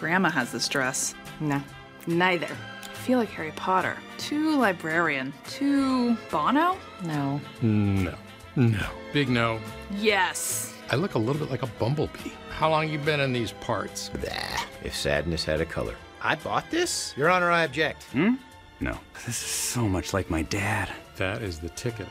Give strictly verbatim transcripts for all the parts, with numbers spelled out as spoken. grandma has this dress. No, neither. I feel like Harry Potter. Too librarian. Too Bono? No. No. No. Big no. Yes. I look a little bit like a bumblebee. How long you been in these parts? Bah. If sadness had a color. I bought this? Your Honor, I object. Hmm? No. This is so much like my dad. That is the ticket.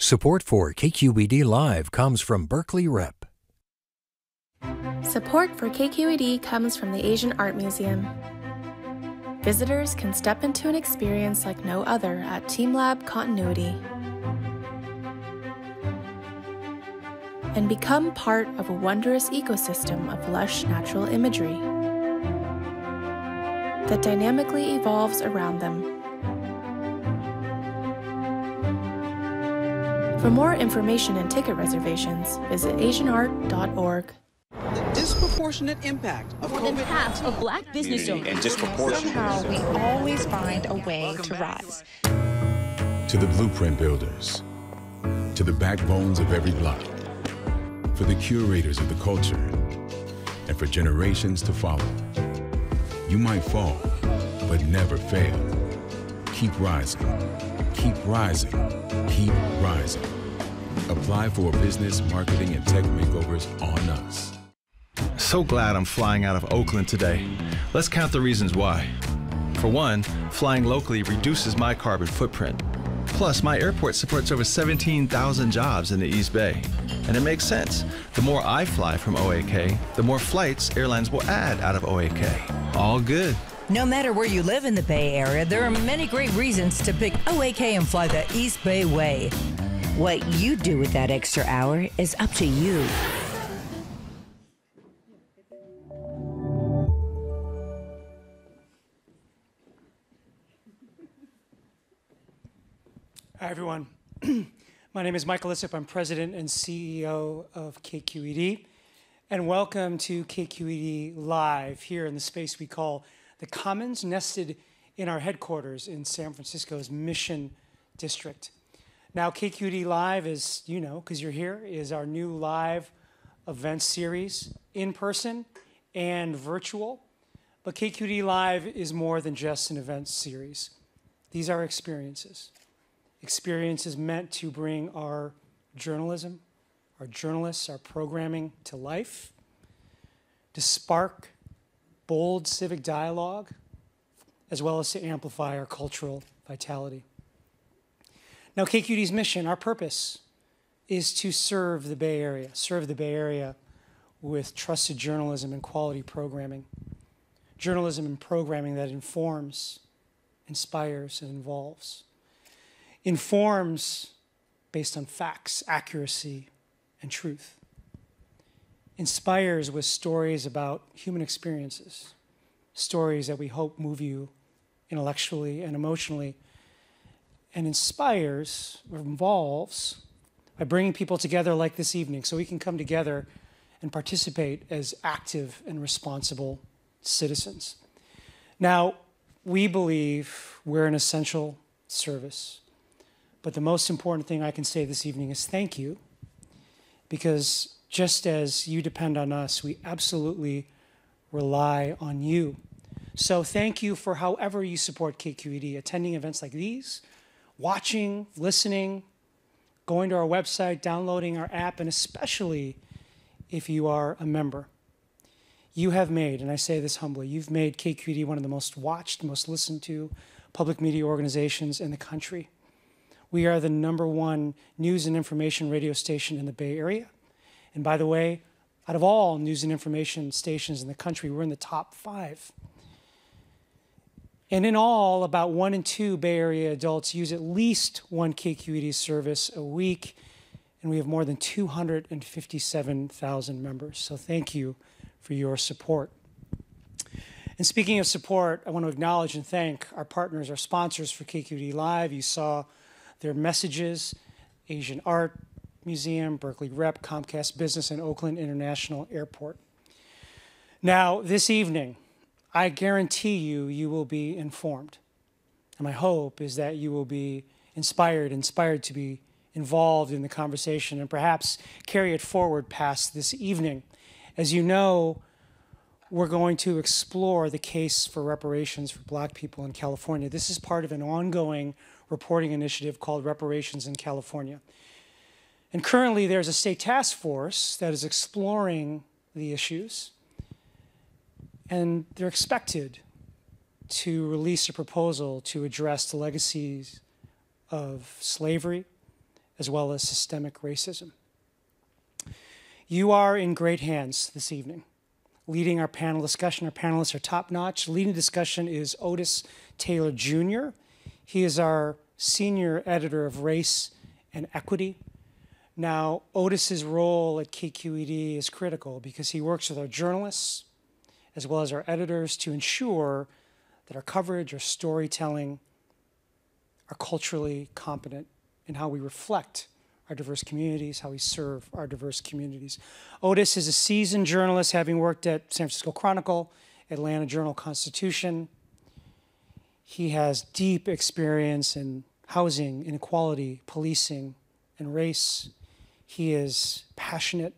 Support for K Q E D Live comes from Berkeley Rep. Support for K Q E D comes from the Asian Art Museum. Visitors can step into an experience like no other at TeamLab Continuity and become part of a wondrous ecosystem of lush natural imagery that dynamically evolves around them. For more information and ticket reservations, visit Asian Art dot org. The disproportionate impact of more than half of Black business owners. And disproportionate. Somehow we always find a way Welcome to back. rise. To the blueprint builders, to the backbones of every block, for the curators of the culture, and for generations to follow. You might fall, but never fail. Keep rising. Keep rising. Keep rising. Apply for business, marketing, and tech makeovers on us. So glad I'm flying out of Oakland today. Let's count the reasons why. For one, flying locally reduces my carbon footprint. Plus, my airport supports over seventeen thousand jobs in the East Bay. And it makes sense. The more I fly from O A K, the more flights airlines will add out of O A K. All good. No matter where you live in the Bay Area, there are many great reasons to pick O A K and fly the East Bay way. What you do with that extra hour is up to you. Hi, everyone. My name is Michael Lissip. I'm president and C E O of K Q E D. And welcome to K Q E D Live, here in the space we call the Commons, nested in our headquarters in San Francisco's Mission District. Now, K Q E D Live is, you know, because you're here, is our new live event series, in person and virtual. But K Q E D Live is more than just an event series. These are experiences. Experiences meant to bring our journalism, our journalists, our programming to life, to spark bold civic dialogue, as well as to amplify our cultural vitality. Now, K Q E D's mission, our purpose, is to serve the Bay Area, serve the Bay Area with trusted journalism and quality programming, journalism and programming that informs, inspires, and involves. Informs based on facts, accuracy, and truth. Inspires with stories about human experiences, stories that we hope move you intellectually and emotionally, and inspires or involves by bringing people together like this evening so we can come together and participate as active and responsible citizens. Now, we believe we're an essential service, but the most important thing I can say this evening is thank you, because just as you depend on us, we absolutely rely on you. So thank you for however you support K Q E D, attending events like these, watching, listening, going to our website, downloading our app, and especially if you are a member. You have made, and I say this humbly, you've made K Q E D one of the most watched, most listened to public media organizations in the country. We are the number one news and information radio station in the Bay Area. And by the way, out of all news and information stations in the country, we're in the top five. And in all, about one in two Bay Area adults use at least one K Q E D service a week, and we have more than two hundred fifty-seven thousand members. So thank you for your support. And speaking of support, I want to acknowledge and thank our partners, our sponsors for K Q E D Live. You saw their messages: Asian Art Museum, Berkeley Rep, Comcast Business, and Oakland International Airport. Now, this evening, I guarantee you, you will be informed. And my hope is that you will be inspired, inspired to be involved in the conversation and perhaps carry it forward past this evening. As you know, we're going to explore the case for reparations for Black people in California. This is part of an ongoing reporting initiative called Reparations in California. And currently, there's a state task force that is exploring the issues, and they're expected to release a proposal to address the legacies of slavery, as well as systemic racism. You are in great hands this evening, leading our panel discussion. Our panelists are top-notch. Leading discussion is Otis Taylor Junior He is our senior editor of Race and Equity. Now, Otis's role at K Q E D is critical because he works with our journalists as well as our editors to ensure that our coverage, our storytelling are culturally competent in how we reflect our diverse communities, how we serve our diverse communities. Otis is a seasoned journalist, having worked at San Francisco Chronicle, Atlanta Journal-Constitution. He has deep experience in housing, inequality, policing, and race. He is passionate,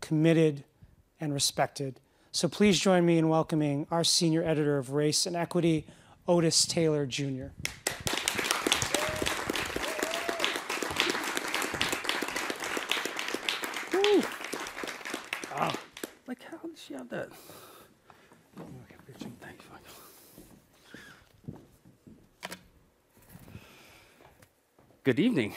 committed, and respected. So please join me in welcoming our senior editor of Race and Equity, Otis Taylor, Junior Wow. Like, how did she have that? Thanks, Michael. Good evening.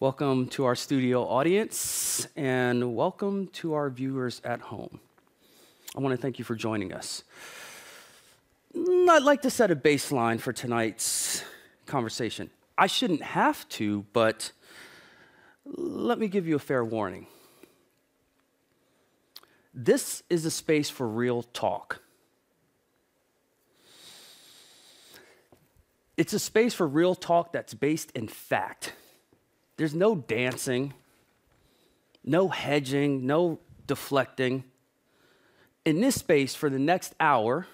Welcome to our studio audience, and welcome to our viewers at home. I want to thank you for joining us. I'd like to set a baseline for tonight's conversation. I shouldn't have to, but let me give you a fair warning. This is a space for real talk. It's a space for real talk that's based in fact. There's no dancing, no hedging, no deflecting. In this space, for the next hour,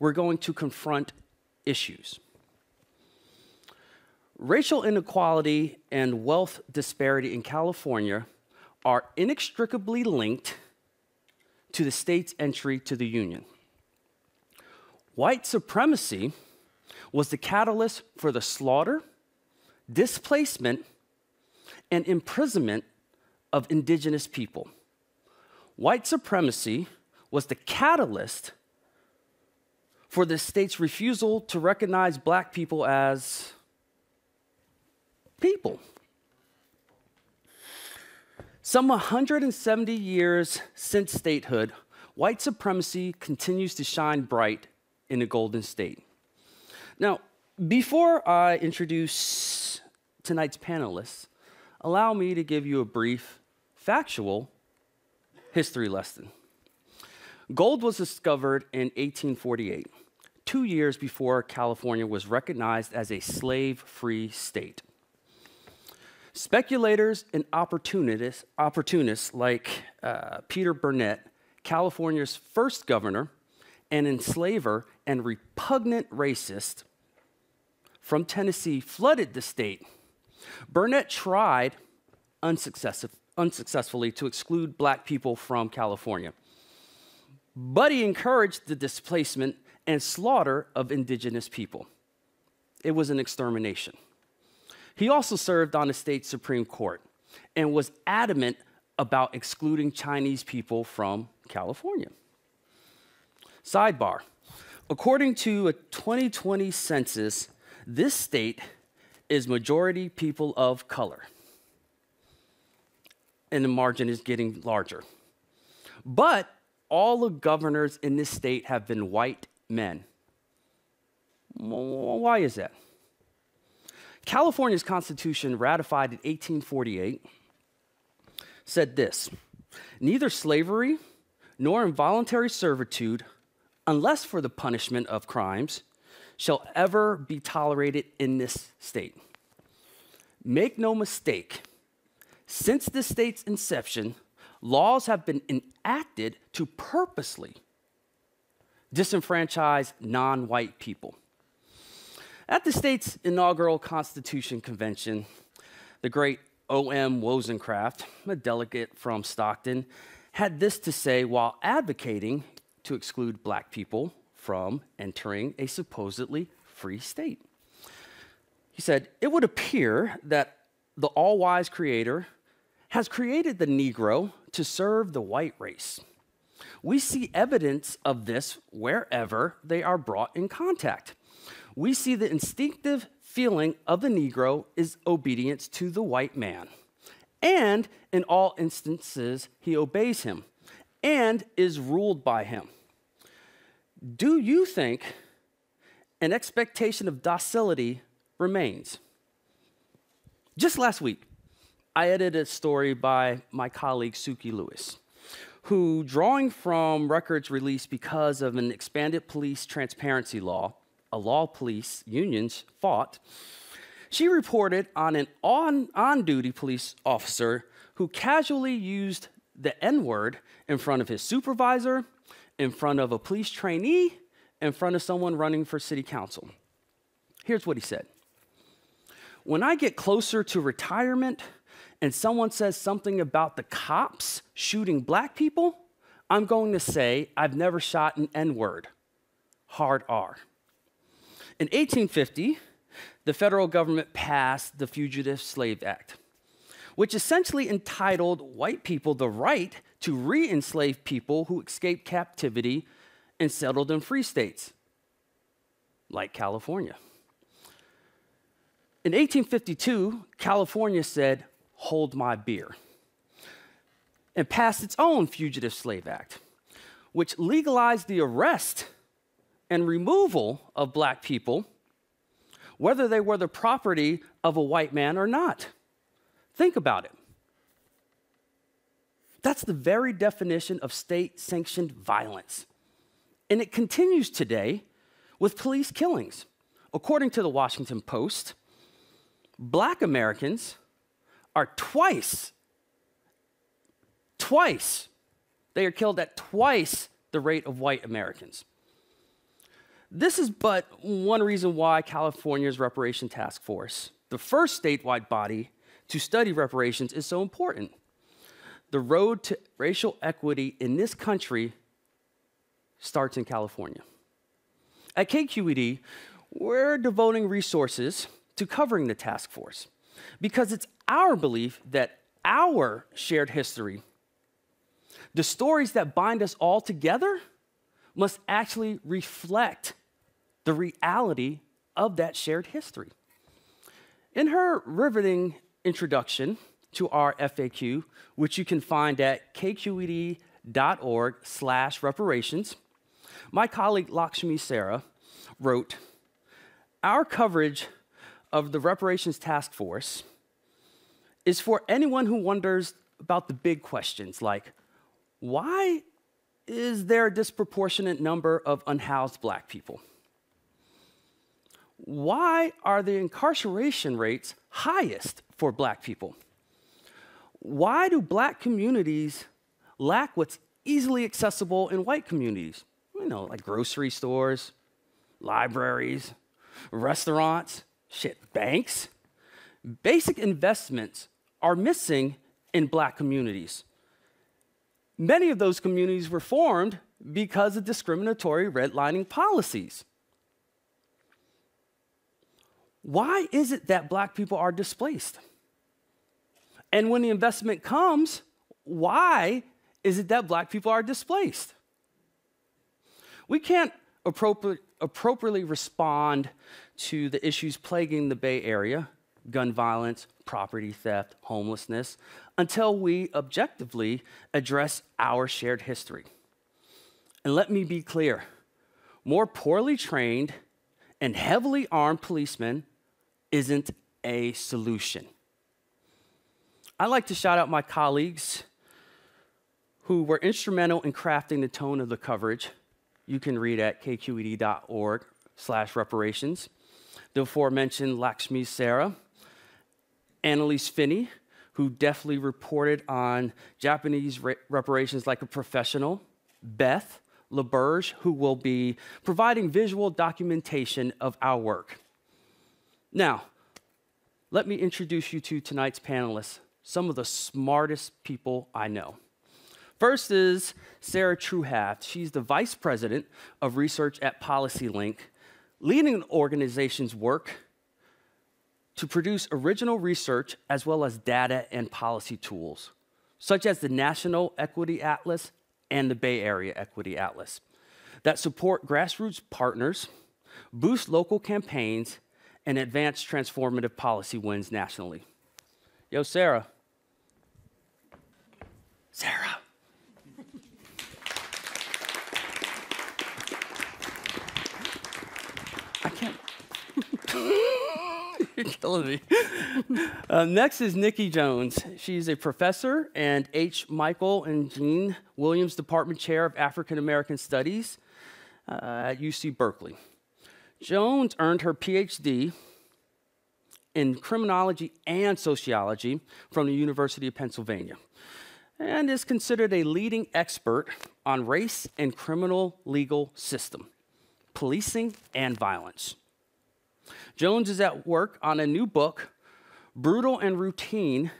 we're going to confront issues. Racial inequality and wealth disparity in California are inextricably linked to the state's entry to the Union. White supremacy was the catalyst for the slaughter, displacement, and imprisonment of indigenous people. White supremacy was the catalyst for the state's refusal to recognize black people as people. Some one hundred seventy years since statehood, white supremacy continues to shine bright in the Golden State. Now, before I introduce tonight's panelists, allow me to give you a brief, factual history lesson. Gold was discovered in eighteen forty-eight, two years before California was recognized as a slave-free state. Speculators and opportunists, opportunists like uh, Peter Burnett, California's first governor, an enslaver and repugnant racist from Tennessee, flooded the state. Burnett tried unsuccess unsuccessfully to exclude black people from California, but he encouraged the displacement and slaughter of indigenous people. It was an extermination. He also served on the state Supreme Court and was adamant about excluding Chinese people from California. Sidebar, according to a twenty twenty census, this state is majority people of color, and the margin is getting larger. But all the governors in this state have been white men. Why is that? California's Constitution, ratified in eighteen forty-eight, said this: neither slavery nor involuntary servitude, unless for the punishment of crimes, shall ever be tolerated in this state. Make no mistake, since this state's inception, laws have been enacted to purposely disenfranchise non-white people. At the state's inaugural Constitution Convention, the great O M Wozencraft, a delegate from Stockton, had this to say while advocating to exclude black people from entering a supposedly free state. He said, "It would appear that the all-wise creator has created the Negro to serve the white race. We see evidence of this wherever they are brought in contact. We see the instinctive feeling of the Negro is obedience to the white man, and in all instances, he obeys him and is ruled by him. Do you think an expectation of docility remains? Just last week, I edited a story by my colleague Suki Lewis, who, drawing from records released because of an expanded police transparency law, a law police unions fought, she reported on an on, on-duty police officer who casually used the N-word in front of his supervisor, in front of a police trainee, in front of someone running for city council. Here's what he said. "When I get closer to retirement and someone says something about the cops shooting black people, I'm going to say I've never shot an N-word. Hard R." In eighteen fifty, the federal government passed the Fugitive Slave Act, which essentially entitled white people the right to re-enslave people who escaped captivity and settled in free states, like California. In eighteen fifty-two, California said, "Hold my beer," and passed its own Fugitive Slave Act, which legalized the arrest and removal of black people, whether they were the property of a white man or not. Think about it. That's the very definition of state-sanctioned violence. And it continues today with police killings. According to the Washington Post, black Americans are twice, twice, they are killed at twice the rate of white Americans. This is but one reason why California's Reparations Task Force, the first statewide body to study reparations, is so important. The road to racial equity in this country starts in California. At K Q E D, we're devoting resources to covering the task force because it's our belief that our shared history, the stories that bind us all together, must actually reflect the reality of that shared history. In her riveting introduction to our F A Q, which you can find at K Q E D dot org slash reparations, my colleague Lakshmi Sarah wrote, "Our coverage of the Reparations Task Force is for anyone who wonders about the big questions like, why is there a disproportionate number of unhoused black people? Why are the incarceration rates highest for black people? Why do black communities lack what's easily accessible in white communities? You know, like grocery stores, libraries, restaurants, shit, banks. Basic investments are missing in black communities. Many of those communities were formed because of discriminatory redlining policies. Why is it that black people are displaced? And when the investment comes, why is it that black people are displaced? We can't appropri- appropriately respond to the issues plaguing the Bay Area, gun violence, property theft, homelessness, until we objectively address our shared history. And let me be clear, more poorly trained and heavily armed policemen isn't a solution. I'd like to shout out my colleagues who were instrumental in crafting the tone of the coverage. You can read at K Q E D dot org slash reparations. The aforementioned Lakshmi Sarah, Annalise Finney, who deftly reported on Japanese re reparations like a professional, Beth LaBerge, who will be providing visual documentation of our work. Now, let me introduce you to tonight's panelists, some of the smartest people I know. First is Sarah Treuhaft. She's the Vice President of Research at PolicyLink, leading an organization's work to produce original research as well as data and policy tools, such as the National Equity Atlas and the Bay Area Equity Atlas, that support grassroots partners, boost local campaigns, and advance transformative policy wins nationally. Yo, Sarah. Sarah. I can't. You're killing me. uh, next is Nikki Jones. She's a professor and H. Michael and Jean Williams Department Chair of African American Studies uh, at U C Berkeley. Jones earned her PhD in criminology and sociology from the University of Pennsylvania and is considered a leading expert on race and criminal legal system, policing and violence. Jones is at work on a new book, Brutal and Routine,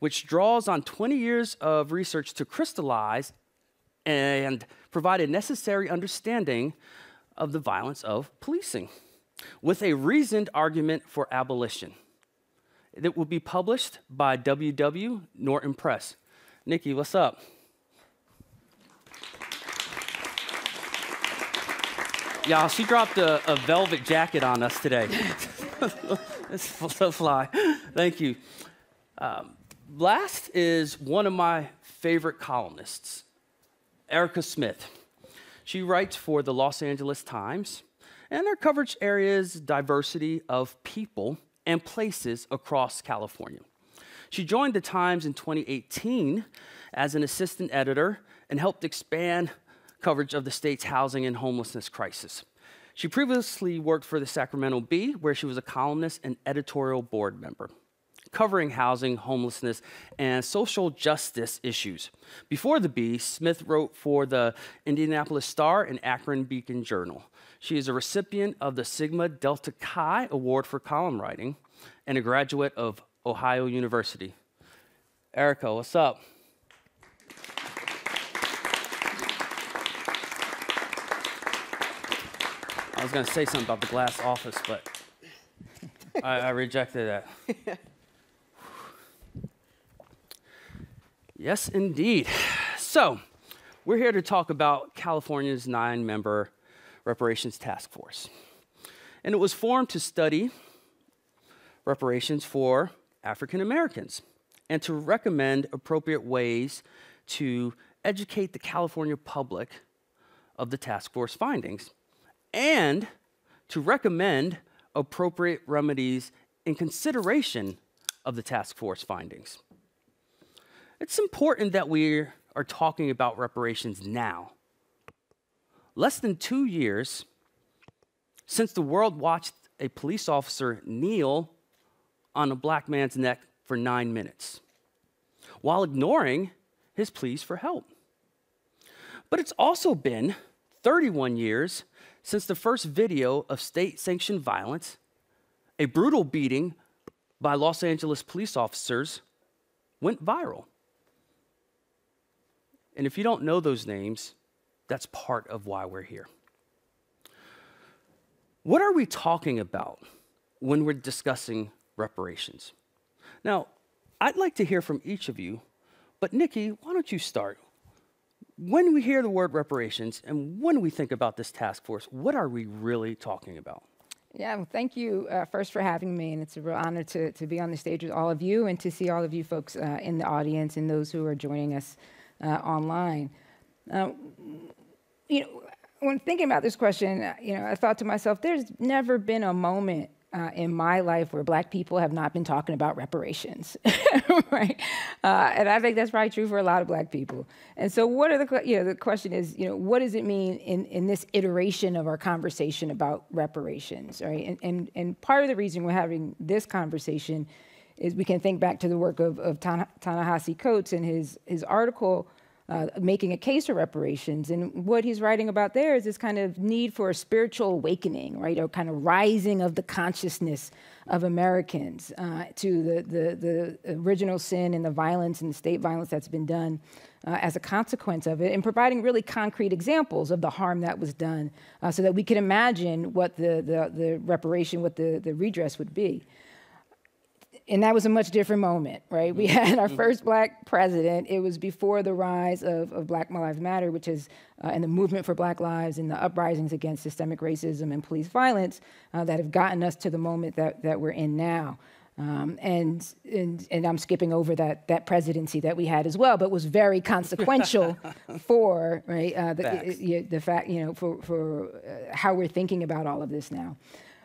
which draws on twenty years of research to crystallize and provide a necessary understanding of the violence of policing, with a reasoned argument for abolition. That will be published by W W Norton Press. Nikki, what's up? Y'all, she dropped a, a velvet jacket on us today. It's so fly. Thank you. Um, last is one of my favorite columnists, Erika Smith. She writes for the Los Angeles Times, and her coverage area is diversity of people and places across California. She joined the Times in twenty eighteen as an assistant editor and helped expand coverage of the state's housing and homelessness crisis. She previously worked for the Sacramento Bee, where she was a columnist and editorial board member, covering housing, homelessness, and social justice issues. Before the Bee, Smith wrote for the Indianapolis Star and Akron Beacon Journal. She is a recipient of the Sigma Delta Chi Award for column writing and a graduate of Ohio University. Erika, what's up? I was going to say something about the glass office, but I, I rejected that. Yes, indeed. So we're here to talk about California's nine-member Reparations Task Force. And it was formed to study reparations for African Americans and to recommend appropriate ways to educate the California public of the task force findings, and to recommend appropriate remedies in consideration of the task force findings. It's important that we are talking about reparations now. Less than two years since the world watched a police officer kneel on a black man's neck for nine minutes, while ignoring his pleas for help. But it's also been thirty-one years since the first video of state-sanctioned violence, a brutal beating by Los Angeles police officers, went viral. And if you don't know those names, that's part of why we're here. What are we talking about when we're discussing reparations? Now, I'd like to hear from each of you, but Nikki, why don't you start? When we hear the word reparations and when we think about this task force, what are we really talking about? Yeah, well, thank you uh, first for having me, and it's a real honor to, to be on the stage with all of you and to see all of you folks uh, in the audience and those who are joining us uh, online. Uh, you know, when thinking about this question, you know, I thought to myself, there's never been a moment Uh, in my life where black people have not been talking about reparations, right? Uh, and I think that's probably true for a lot of black people. And so what are the, you know, the question is, you know, what does it mean in, in this iteration of our conversation about reparations, right? And, and, and part of the reason we're having this conversation is we can think back to the work of, of Ta-Nehisi Coates and his, his article, Uh, making a case for reparations. And what he's writing about there is this kind of need for a spiritual awakening, right? A kind of rising of the consciousness of Americans uh, to the, the, the original sin and the violence and the state violence that's been done uh, as a consequence of it, and providing really concrete examples of the harm that was done uh, so that we could imagine what the, the, the reparation, what the, the redress would be. And that was a much different moment, right? We had our first black president. It was before the rise of, of Black Lives Matter, which is, uh, and the movement for black lives and the uprisings against systemic racism and police violence uh, that have gotten us to the moment that, that we're in now. Um, and, and, and I'm skipping over that, that presidency that we had as well, but was very consequential for, right, uh, the, the fact, you know, for, for uh, how we're thinking about all of this now.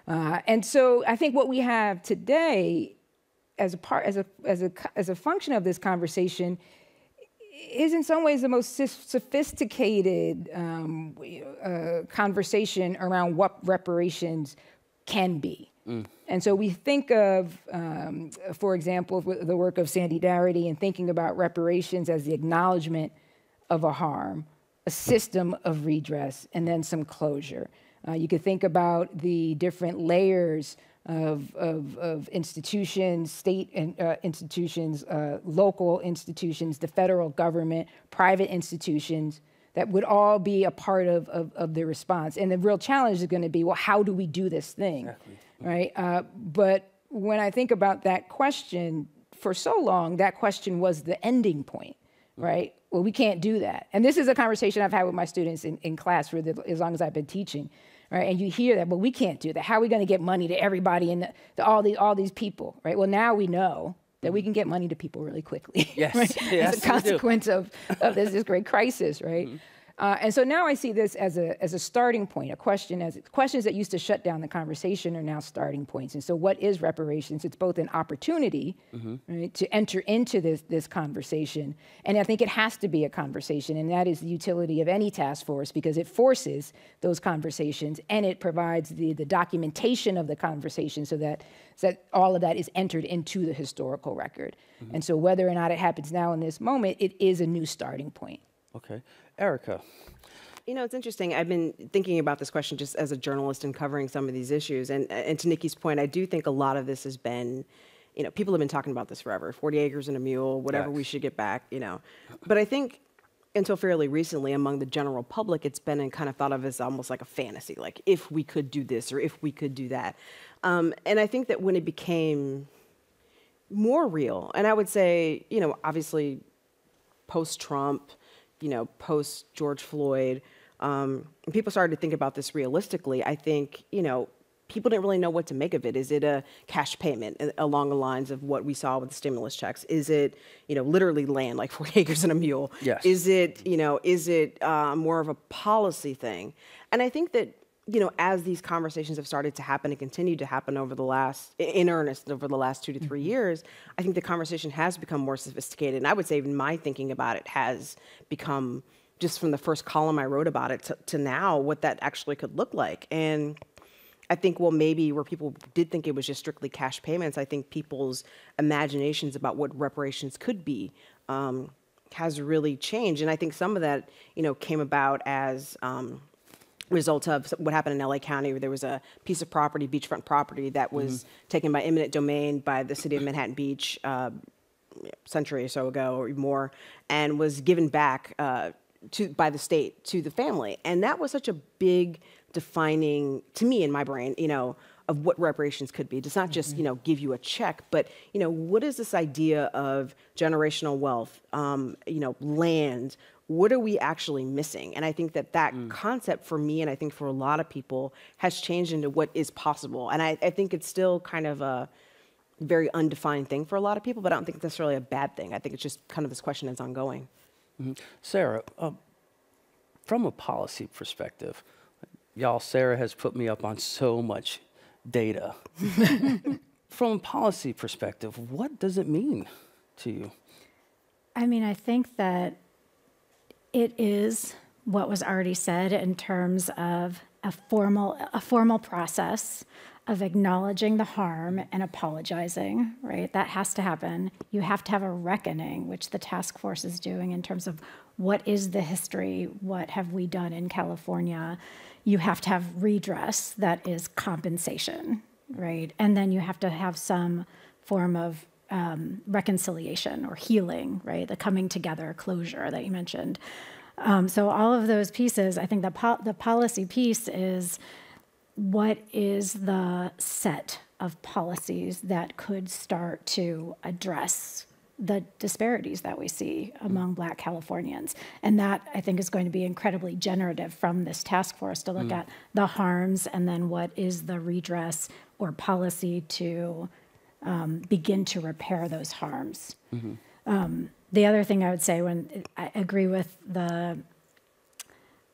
Uh, and so I think what we have today as a part, as a, as a, as a function of this conversation is in some ways the most sophisticated um, uh, conversation around what reparations can be. Mm. And so we think of, um, for example, the work of Sandy Darity and thinking about reparations as the acknowledgement of a harm, a system of redress, and then some closure. Uh, you could think about the different layers of, of, of institutions, state and, uh, institutions, uh, local institutions, the federal government, private institutions, that would all be a part of, of, of the response. And the real challenge is gonna be, well, how do we do this thing, exactly. right? Uh, but when I think about that question, for so long, that question was the ending point, mm-hmm. right? Well, we can't do that. And this is a conversation I've had with my students in, in class for the, as long as I've been teaching, right? And you hear that, well, we can't do that. How are we gonna get money to everybody and the, to all, the, all these people, right? Well, now we know that we can get money to people really quickly. Yes, right? yes As a consequence of, of this, this great crisis, right? Mm-hmm. uh, and so now I see this as a, as a starting point, a question as, questions that used to shut down the conversation are now starting points. And so what is reparations? It's both an opportunity mm-hmm. right, to enter into this, this conversation. And I think it has to be a conversation, and that is the utility of any task force because it forces those conversations and it provides the, the documentation of the conversation so that So that all of that is entered into the historical record. Mm-hmm. And so whether or not it happens now in this moment, it is a new starting point. Okay, Erika. You know, it's interesting. I've been thinking about this question just as a journalist and covering some of these issues. And, and to Nikki's point, I do think a lot of this has been, you know, people have been talking about this forever, forty acres and a mule, whatever yes. we should get back, you know. But I think until fairly recently among the general public, it's been and kind of thought of as almost like a fantasy, like if we could do this or if we could do that. Um, and I think that when it became more real, and I would say, you know, obviously post-Trump, you know, post-George Floyd, um, people started to think about this realistically. I think, you know, people didn't really know what to make of it. Is it a cash payment along the lines of what we saw with the stimulus checks? Is it, you know, literally land, like forty acres and a mule? Yes. Is it, you know, is it uh, more of a policy thing? And I think that, you know, as these conversations have started to happen and continue to happen over the last, in earnest, over the last two to three mm-hmm. years, I think the conversation has become more sophisticated. And I would say even my thinking about it has become, just from the first column I wrote about it to, to now, what that actually could look like. And I think, well, maybe where people did think it was just strictly cash payments, I think people's imaginations about what reparations could be um, has really changed. And I think some of that, you know, came about as, um, result of what happened in L A County, where there was a piece of property, beachfront property, that was mm-hmm. taken by eminent domain by the city of Manhattan Beach uh, a century or so ago or more, and was given back uh, to by the state to the family. And that was such a big defining, to me in my brain, you know, of what reparations could be. It's not just, mm-hmm. you know, give you a check, but, you know, what is this idea of generational wealth, um, you know, land? What are we actually missing? And I think that that mm. concept for me, and I think for a lot of people, has changed into what is possible. And I, I think it's still kind of a very undefined thing for a lot of people, but I don't think it's necessarily a bad thing. I think it's just kind of this question is ongoing. Mm-hmm. Sarah, uh, from a policy perspective, y'all, Sarah has put me up on so much data. From a policy perspective, what does it mean to you? I mean, I think that it is what was already said in terms of a formal, a formal process of acknowledging the harm and apologizing, right? That has to happen. You have to have a reckoning, which the task force is doing in terms of what is the history, what have we done in California? You have to have redress that is compensation, right? And then you have to have some form of Um, reconciliation or healing, right? The coming together, closure that you mentioned. Um, so all of those pieces, I think the, po the policy piece is what is the set of policies that could start to address the disparities that we see among Black Californians. And that, I think, is going to be incredibly generative from this task force to look mm. at the harms and then what is the redress or policy to um, begin to repair those harms. Mm-hmm. um, the other thing I would say, when I agree with the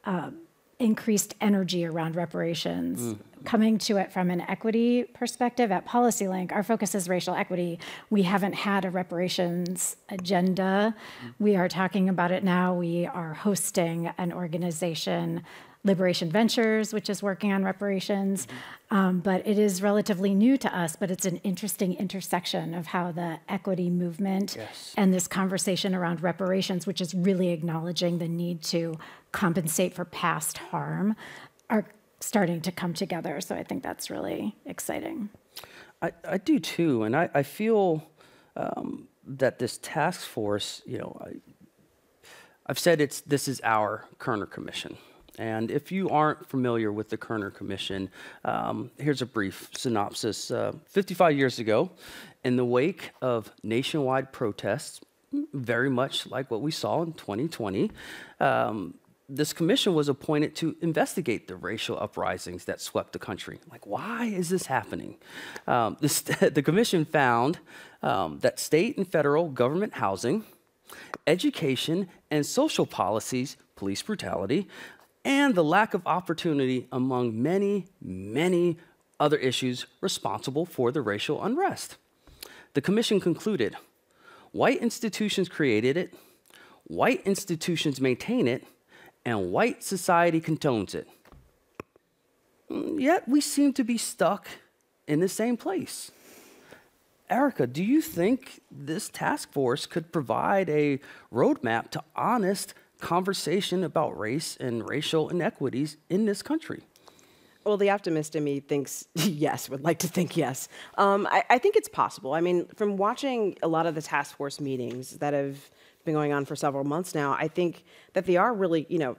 uh, increased energy around reparations, mm. coming to it from an equity perspective at PolicyLink, our focus is racial equity. We haven't had a reparations agenda. We are talking about it now. We are hosting an organization, Liberation Ventures, which is working on reparations. Um, but it is relatively new to us, but it's an interesting intersection of how the equity movement yes. and this conversation around reparations, which is really acknowledging the need to compensate for past harm, are starting to come together. So I think that's really exciting. I, I do too. And I, I feel um, that this task force, you know, I, I've said it's this is our Kerner Commission. And if you aren't familiar with the Kerner Commission, um, here's a brief synopsis. Uh, fifty-five years ago, in the wake of nationwide protests, very much like what we saw in twenty twenty, um, this commission was appointed to investigate the racial uprisings that swept the country. Like, why is this happening? Um, this, the commission found um, that state and federal government housing, education, and social policies, police brutality, and the lack of opportunity among many, many other issues responsible for the racial unrest. The commission concluded, white institutions created it, white institutions maintain it, and white society condones it. Yet we seem to be stuck in the same place. Erika, do you think this task force could provide a roadmap to honest conversation about race and racial inequities in this country? Well, the optimist in me thinks yes, would like to think yes. Um, I, I think it's possible. I mean, from watching a lot of the task force meetings that have been going on for several months now, I think that they are really, you know,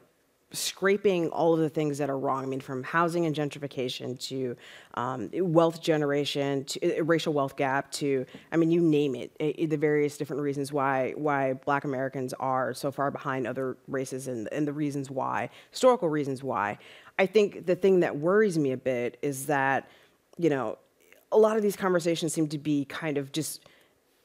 scraping all of the things that are wrong. I mean, from housing and gentrification to um, wealth generation, to uh, racial wealth gap, to, I mean, you name it, it, the various different reasons why why Black Americans are so far behind other races and, and the reasons why, historical reasons why. I think the thing that worries me a bit is that, you know, a lot of these conversations seem to be kind of just,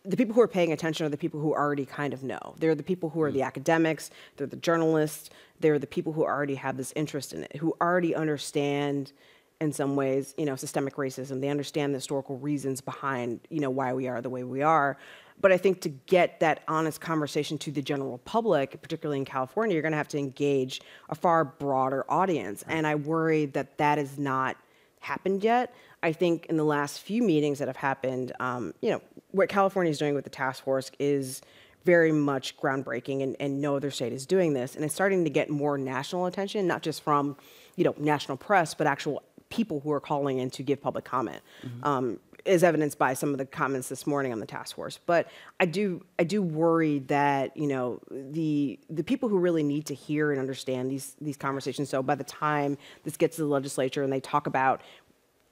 the people who are paying attention are the people who already kind of know. They're the people who are the academics, they're the journalists, they're the people who already have this interest in it, who already understand, in some ways, you know, systemic racism. They understand the historical reasons behind, you know, why we are the way we are. But I think to get that honest conversation to the general public, particularly in California, you're going to have to engage a far broader audience. And I worry that that is not happened yet. I think in the last few meetings that have happened, um, you know, what California is doing with the task force is very much groundbreaking, and, and no other state is doing this. And it's starting to get more national attention, not just from, you know, national press, but actual people who are calling in to give public comment, mm-hmm. um, as evidenced by some of the comments this morning on the task force. But I do, I do worry that, you know, the the people who really need to hear and understand these these conversations. So by the time this gets to the legislature and they talk about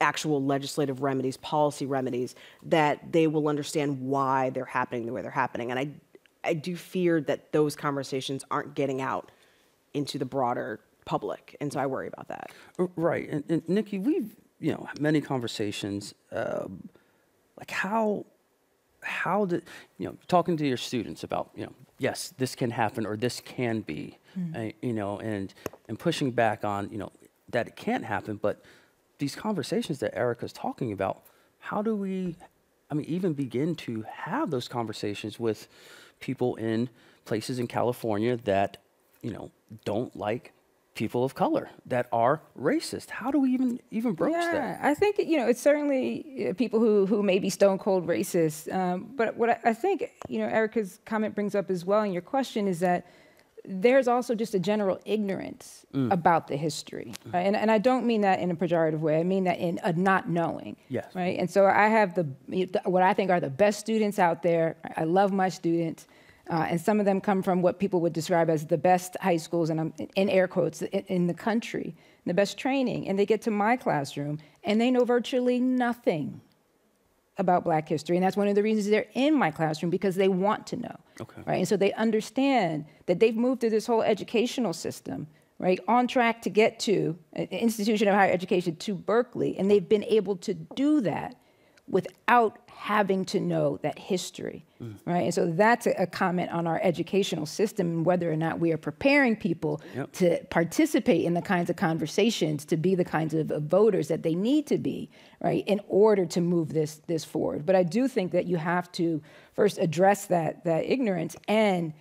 actual legislative remedies, policy remedies, that they will understand why they're happening the way they're happening. And I, I do fear that those conversations aren't getting out into the broader public. And so I worry about that. Right. And, and Nikki, we've, you know, many conversations, um, like how, how did, you know, talking to your students about, you know, yes, this can happen or this can be, mm. uh, you know, and, and pushing back on, you know, that it can't happen, but these conversations that Erika's talking about, how do we, I mean, even begin to have those conversations with people in places in California that, you know, don't like people of color, that are racist? How do we even even broach yeah, that? I think, you know, it's certainly people who, who may be stone cold racist. Um, but what I think, you know, Erika's comment brings up as well in your question is that there's also just a general ignorance mm. about the history. Right? And, and I don't mean that in a pejorative way. I mean that in a not knowing. Yes. Right? And so I have the, what I think are the best students out there. I love my students. Uh, and some of them come from what people would describe as the best high schools, and I'm in air quotes, in, in the country, the best training. And they get to my classroom and they know virtually nothing about Black history, and that's one of the reasons they're in my classroom, because they want to know, okay. right? And so they understand that they've moved through this whole educational system, right, on track to get to an institution of higher education, to Berkeley, and they've been able to do that without having to know that history, mm. right? And so that's a, a comment on our educational system and whether or not we are preparing people yep. to participate in the kinds of conversations, to be the kinds of, of voters that they need to be, right, in order to move this, this forward. But I do think that you have to first address that, that ignorance and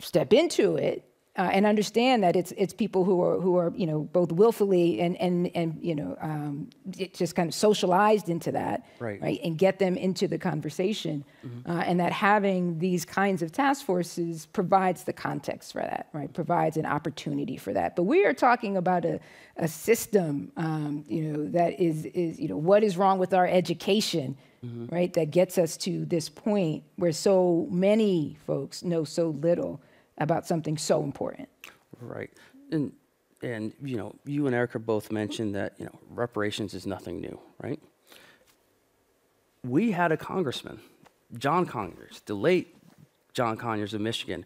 step into it uh, and understand that it's, it's people who are, who are, you know, both willfully and, and, and you know, um, just kind of socialized into that, right, right and get them into the conversation. Mm-hmm. uh, and that having these kinds of task forces provides the context for that, right, provides an opportunity for that. But we are talking about a, a system, um, you know, that is, is, you know, what is wrong with our education, mm-hmm. right, that gets us to this point where so many folks know so little about something so important. Right, and, and you know, you and Erika both mentioned that, you know, reparations is nothing new, right? We had a congressman, John Conyers, the late John Conyers of Michigan,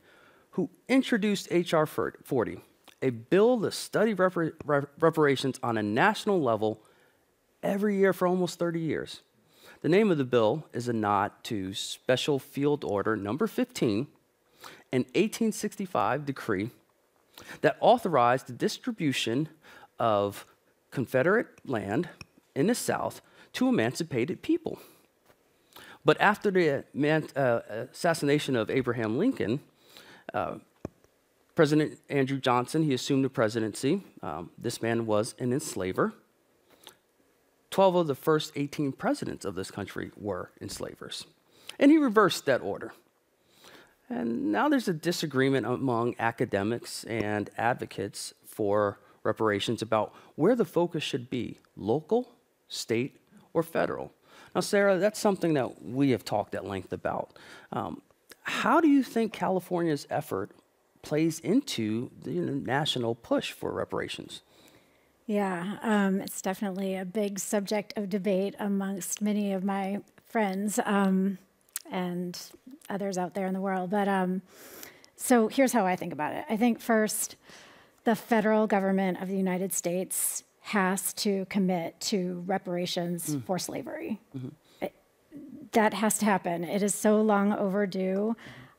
who introduced H R forty, a bill to study repar rep reparations on a national level every year for almost thirty years. The name of the bill is a nod to Special Field Order Number fifteen, an eighteen sixty-five decree that authorized the distribution of Confederate land in the South to emancipated people. But after the uh, assassination of Abraham Lincoln, uh, President Andrew Johnson, he assumed the presidency. Um, this man was an enslaver. twelve of the first eighteen presidents of this country were enslavers. And he reversed that order. And now there's a disagreement among academics and advocates for reparations about where the focus should be, local, state, or federal. Now, Sarah, that's something that we have talked at length about. Um, how do you think California's effort plays into the you know, national push for reparations? Yeah, um, it's definitely a big subject of debate amongst many of my friends. Um, and others out there in the world. But um, so here's how I think about it. I think first, the federal government of the United States has to commit to reparations mm. for slavery. Mm-hmm. it, that has to happen. It is so long overdue.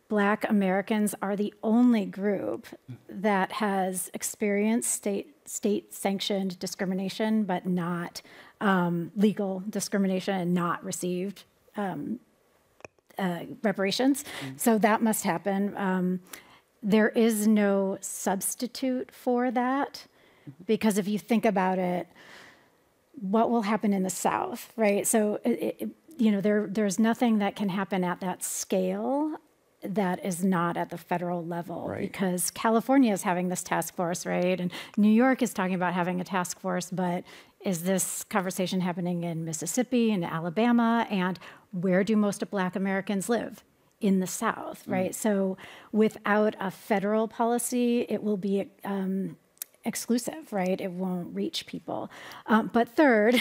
Black Americans are the only group that has experienced state state-sanctioned discrimination, but not um, legal discrimination and not received um, Uh, reparations. Mm-hmm. So that must happen. Um, there is no substitute for that, because if you think about it, what will happen in the South, right? So, it, it, you know, there there's nothing that can happen at that scale that is not at the federal level, right. Because California is having this task force, right? And New York is talking about having a task force, but is this conversation happening in Mississippi and Alabama? And where do most of Black Americans live? In the South, right? Mm. So without a federal policy, it will be um, exclusive, right? It won't reach people. Um, but third,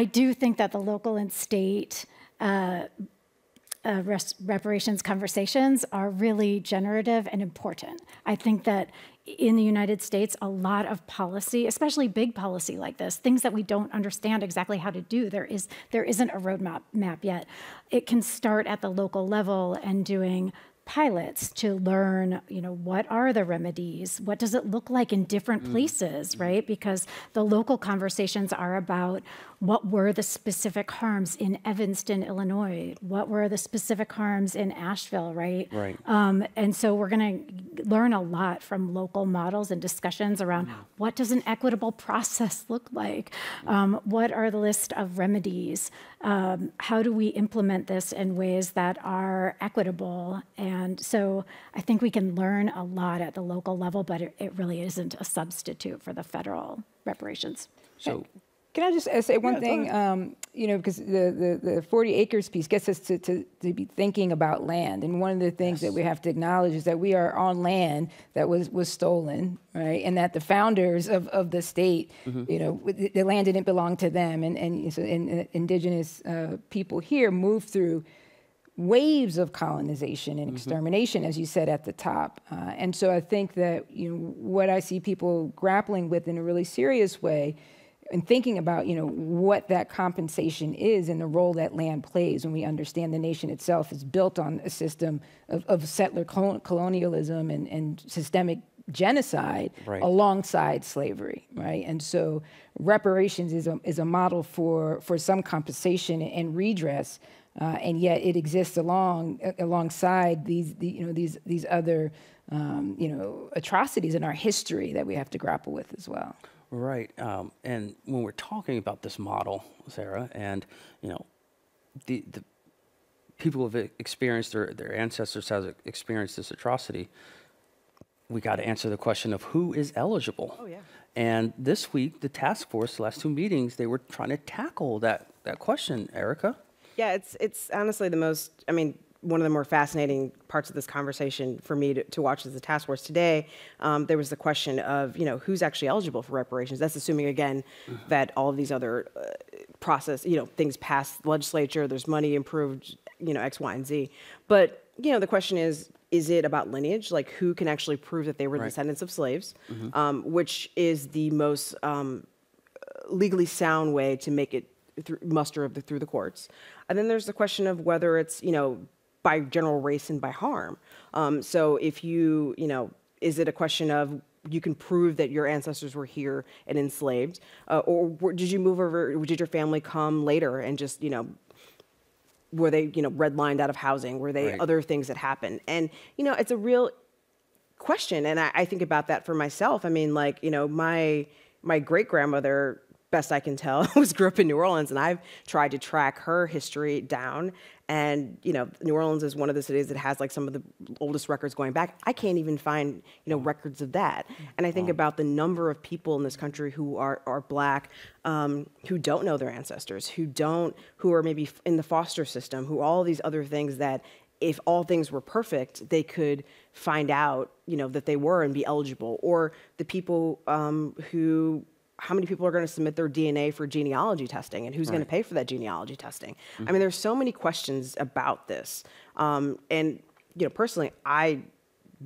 I do think that the local and state uh, Uh, res reparations conversations are really generative and important. I think that in the United States, a lot of policy, especially big policy like this, things that we don't understand exactly how to do, there, is, there isn't a roadmap map yet. It can start at the local level and doing pilots to learn, you know, what are the remedies? What does it look like in different mm. places, right? Because the local conversations are about what were the specific harms in Evanston, Illinois? What were the specific harms in Asheville, right? Right. Um, and so we're going to learn a lot from local models and discussions around mm. what does an equitable process look like? Um, what are the list of remedies? Um, how do we implement this in ways that are equitable? And And so I think we can learn a lot at the local level, but it, it really isn't a substitute for the federal reparations. So Can I just say one yeah, thing? Um, you know, because the, the, the forty acres piece gets us to, to, to be thinking about land. And one of the things yes. that we have to acknowledge is that we are on land that was, was stolen, right? And that the founders of, of the state, mm-hmm. you know, the land didn't belong to them. And, and so in, in indigenous uh, people here moved through waves of colonization and mm-hmm. extermination, as you said at the top. Uh, and so I think that, you know, what I see people grappling with in a really serious way and thinking about, you know, what that compensation is and the role that land plays when we understand the nation itself is built on a system of, of settler colonialism and, and systemic genocide right. alongside slavery, right? And so reparations is a, is a model for, for some compensation and redress, uh, and yet it exists along alongside these, the, you know, these, these other, um, you know, atrocities in our history that we have to grapple with as well. Right, um, and when we're talking about this model, Sarah, and you know, the the people who have experienced their their ancestors have experienced this atrocity, we got to answer the question of who is eligible. Oh yeah. And this week, the task force, the last two meetings, they were trying to tackle that that question, Erika. Yeah, it's it's honestly the most. I mean. One of the more fascinating parts of this conversation for me to, to watch as the task force today, um, there was the question of, you know, who's actually eligible for reparations. That's assuming, again, mm-hmm. that all of these other uh, process, you know, things pass legislature, there's money improved, you know, X, Y, and Z. But, you know, the question is, is it about lineage? Like, who can actually prove that they were right. the descendants of slaves, mm-hmm. um, which is the most um, legally sound way to make it through, muster of the, through the courts. And then there's the question of whether it's, you know, by general race and by harm. Um, so if you, you know, is it a question of you can prove that your ancestors were here and enslaved, uh, or did you move over, did your family come later and just, you know, were they, you know, redlined out of housing? Were they right. other things that happened? And, you know, it's a real question. And I, I think about that for myself. I mean, like, you know, my, my great-grandmother, best I can tell, was grew up in New Orleans, and I've tried to track her history down. And, you know, New Orleans is one of the cities that has like some of the oldest records going back. I can't even find, you know, records of that. And I think wow. about the number of people in this country who are, are black, um, who don't know their ancestors, who don't, who are maybe in the foster system, who all these other things that if all things were perfect, they could find out, you know, that they were and be eligible. Or the people um, who... how many people are going to submit their D N A for genealogy testing, and who's right. going to pay for that genealogy testing? Mm-hmm. I mean, there's so many questions about this. Um, and, you know, personally, I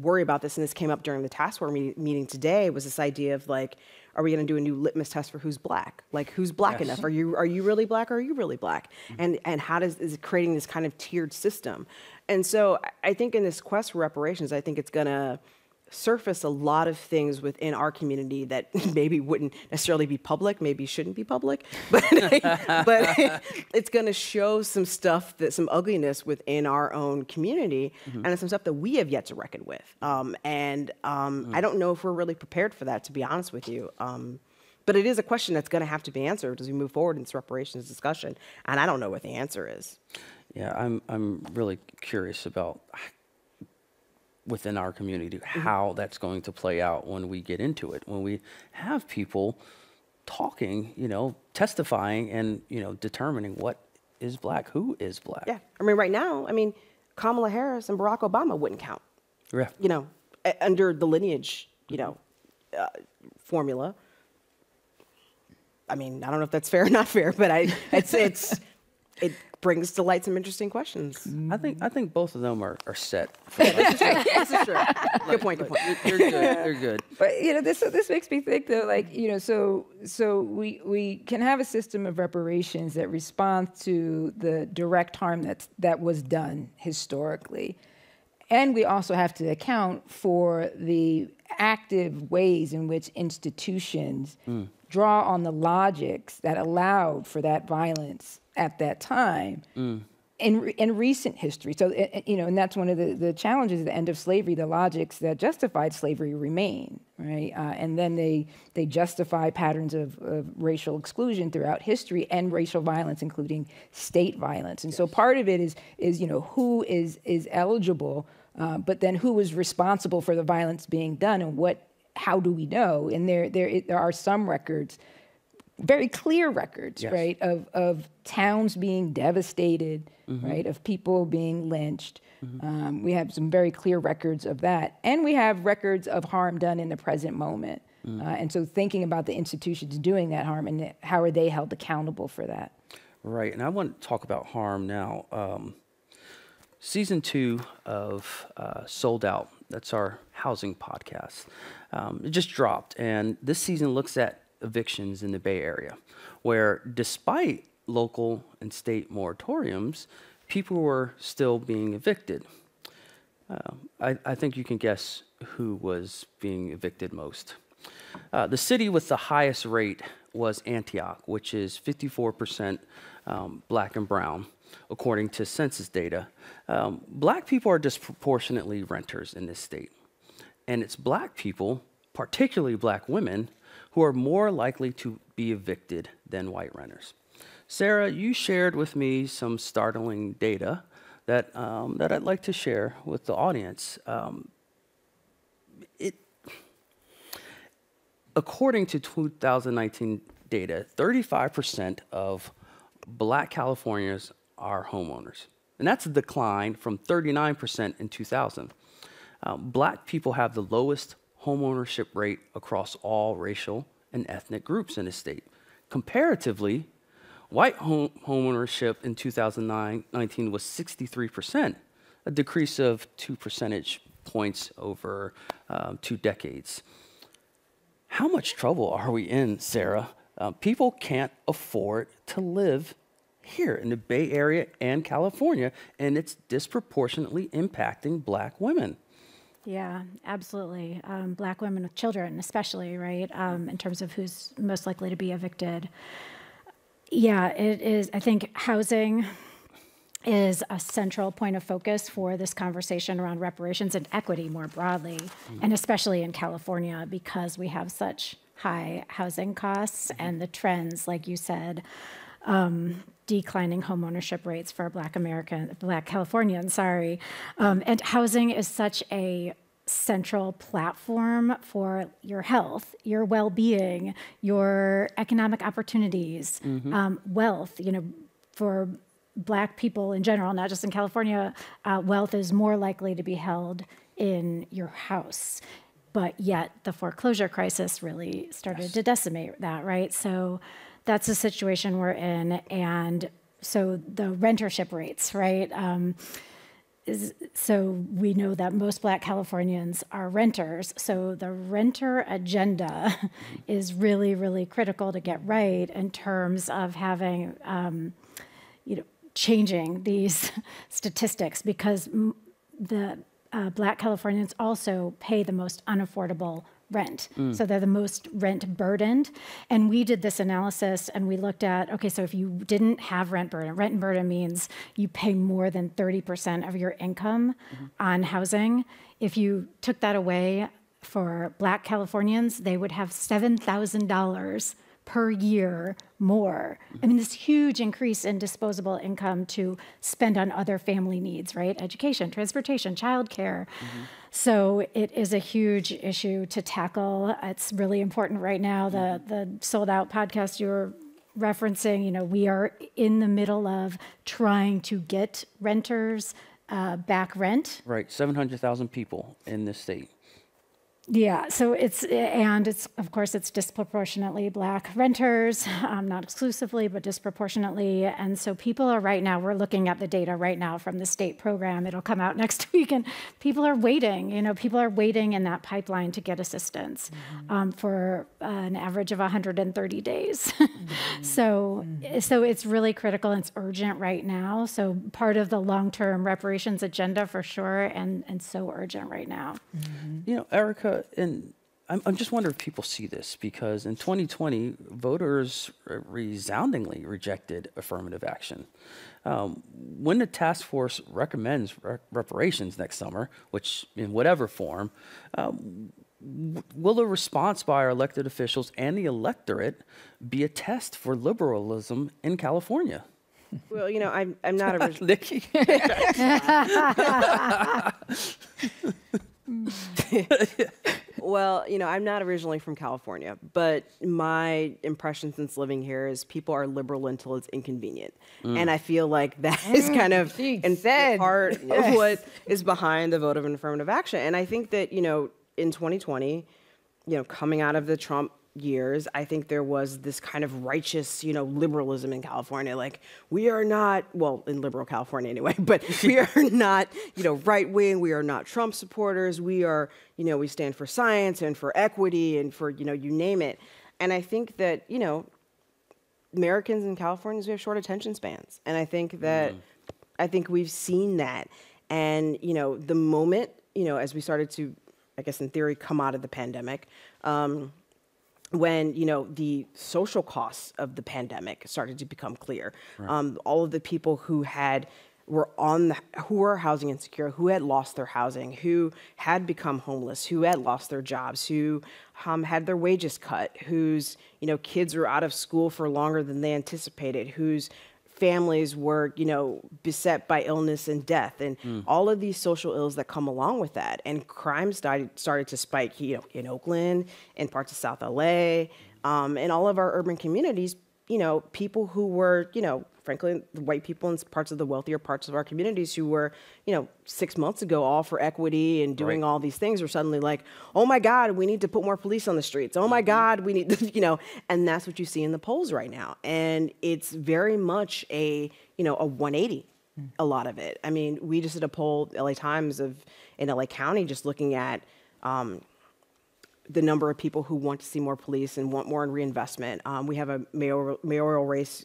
worry about this, and this came up during the task force me meeting today, was this idea of like, are we going to do a new litmus test for who's black? Like, who's black yes. enough? Are you, are you really black, or are you really black? Mm-hmm. And, and how does, is it creating this kind of tiered system? And so I think in this quest for reparations, I think it's going to surface a lot of things within our community that maybe wouldn't necessarily be public, maybe shouldn't be public, but, but it's going to show some stuff, that some ugliness within our own community, mm-hmm. and some stuff that we have yet to reckon with. Um, and um, mm. I don't know if we're really prepared for that, to be honest with you. Um, but it is a question that's going to have to be answered as we move forward in this reparations discussion, and I don't know what the answer is. Yeah, I'm, I'm really curious about... within our community, how mm-hmm. that's going to play out when we get into it, when we have people talking, you know, testifying and, you know, determining what is black, who is black. Yeah, I mean, right now, I mean, Kamala Harris and Barack Obama wouldn't count, yeah. you know, under the lineage, you know, uh, formula. I mean, I don't know if that's fair or not fair, but I, it's, it's, it brings to light some interesting questions. I think I think both of them are, are set. For that's true. That's true. Like, good point. Good point. You're good. You're good. But you know, this this makes me think though, like you know, so so we we can have a system of reparations that responds to the direct harm that's that was done historically, and we also have to account for the active ways in which institutions mm. draw on the logics that allowed for that violence at that time mm. in, in recent history. So, you know, and that's one of the, the challenges at the end of slavery, the logics that justified slavery remain, right? Uh, and then they, they justify patterns of, of racial exclusion throughout history and racial violence, including state violence. And yes. so part of it is, is you know, who is, is eligible, uh, but then who is responsible for the violence being done and what, how do we know? And there, there, it, there are some records very clear records, yes. right, of, of towns being devastated, mm-hmm. right, of people being lynched. Mm-hmm. Um, we have some very clear records of that. And we have records of harm done in the present moment. Mm-hmm. uh, and so thinking about the institutions doing that harm and how are they held accountable for that. Right, and I want to talk about harm now. Um, season two of uh, Sold Out, that's our housing podcast, um, it just dropped. And this season looks at evictions in the Bay Area, where despite local and state moratoriums, people were still being evicted. Uh, I, I think you can guess who was being evicted most. Uh, the city with the highest rate was Antioch, which is fifty-four percent um, black and brown, according to census data. Um, black people are disproportionately renters in this state. And it's black people, particularly black women, who are more likely to be evicted than white renters. Sarah, you shared with me some startling data that, um, that I'd like to share with the audience. Um, it, according to two thousand nineteen data, thirty-five percent of black Californians are homeowners. And that's a decline from thirty-nine percent in two thousand. Um, black people have the lowest homeownership rate across all racial and ethnic groups in the state. Comparatively, white home homeownership in two thousand nineteen was sixty-three percent, a decrease of two percentage points over um, two decades. How much trouble are we in, Sarah? Uh, people can't afford to live here in the Bay Area and California, and it's disproportionately impacting black women. Yeah, absolutely. Um, black women with children, especially, right, um, in terms of who's most likely to be evicted. Yeah, it is. I think housing is a central point of focus for this conversation around reparations and equity more broadly, mm-hmm. and especially in California, because we have such high housing costs mm-hmm. and the trends, like you said, Um, declining homeownership rates for Black American, Black Californians, sorry. Um, and housing is such a central platform for your health, your well-being, your economic opportunities, mm-hmm. um, wealth, you know, for Black people in general, not just in California, uh, wealth is more likely to be held in your house. But yet the foreclosure crisis really started yes. to decimate that, right? So that's the situation we're in, and so the rentership rates, right? Um, is, so we know that most Black Californians are renters, so the renter agenda is really, really critical to get right in terms of having, um, you know, changing these statistics, because m the uh, Black Californians also pay the most unaffordable rent. Mm. So they're the most rent burdened. And we did this analysis and we looked at, okay, so if you didn't have rent burden, rent burden means you pay more than thirty percent of your income mm-hmm. on housing. If you took that away for Black Californians, they would have seven thousand dollars per year more. Mm-hmm. I mean, this huge increase in disposable income to spend on other family needs, right? Education, transportation, childcare. Mm-hmm. So it is a huge issue to tackle. It's really important right now. The, the Sold Out podcast you were referencing, you know, we are in the middle of trying to get renters uh, back rent. Right, seven hundred thousand people in this state. Yeah, so it's, and it's, of course, it's disproportionately Black renters, um, not exclusively, but disproportionately. And so people are right now, we're looking at the data right now from the state program. It'll come out next week, and people are waiting, you know, people are waiting in that pipeline to get assistance mm-hmm. um, for uh, an average of one hundred thirty days. Mm-hmm. so, mm-hmm. so it's really critical, and it's urgent right now. So part of the long-term reparations agenda for sure, and, and so urgent right now. Mm-hmm. You know, Erika, and I'm, I'm just wondering if people see this, because in twenty twenty, voters resoundingly rejected affirmative action. Um, when the task force recommends re reparations next summer, which in whatever form, um, will a response by our elected officials and the electorate be a test for liberalism in California? Well, you know, I'm, I'm not a... Nikki? well, you know, I'm not originally from California, but my impression since living here is people are liberal until it's inconvenient. Mm. And I feel like that mm. is kind of in part yes. of what is behind the vote of affirmative action. And I think that, you know, in twenty twenty, you know, coming out of the Trump years, I think there was this kind of righteous, you know, liberalism in California. Like, we are not, well, in liberal California anyway, but we are not, you know, right wing. We are not Trump supporters. We are, you know, we stand for science and for equity and for, you know, you name it. And I think that, you know, Americans and Californians, we have short attention spans. And I think that, mm. I think we've seen that. And, you know, the moment, you know, as we started to, I guess in theory, come out of the pandemic, um, when, you know, the social costs of the pandemic started to become clear. Right. Um, all of the people who had, were on, the, who were housing insecure, who had lost their housing, who had become homeless, who had lost their jobs, who um, had their wages cut, whose, you know, kids were out of school for longer than they anticipated, whose families were, you know, beset by illness and death and mm. all of these social ills that come along with that. And crime started, started to spike, you know, in Oakland, in parts of South L A, um, in all of our urban communities, you know, people who were, you know, frankly, the white people in parts of the wealthier parts of our communities who were, you know, six months ago all for equity and doing right. all these things were suddenly like, oh my God, we need to put more police on the streets. Oh my God, we need to, you know, and that's what you see in the polls right now. And it's very much a, you know, a one eighty, mm. a lot of it. I mean, we just did a poll, L A Times of, in L A County, just looking at, um, the number of people who want to see more police and want more in reinvestment. Um, we have a mayor, mayoral race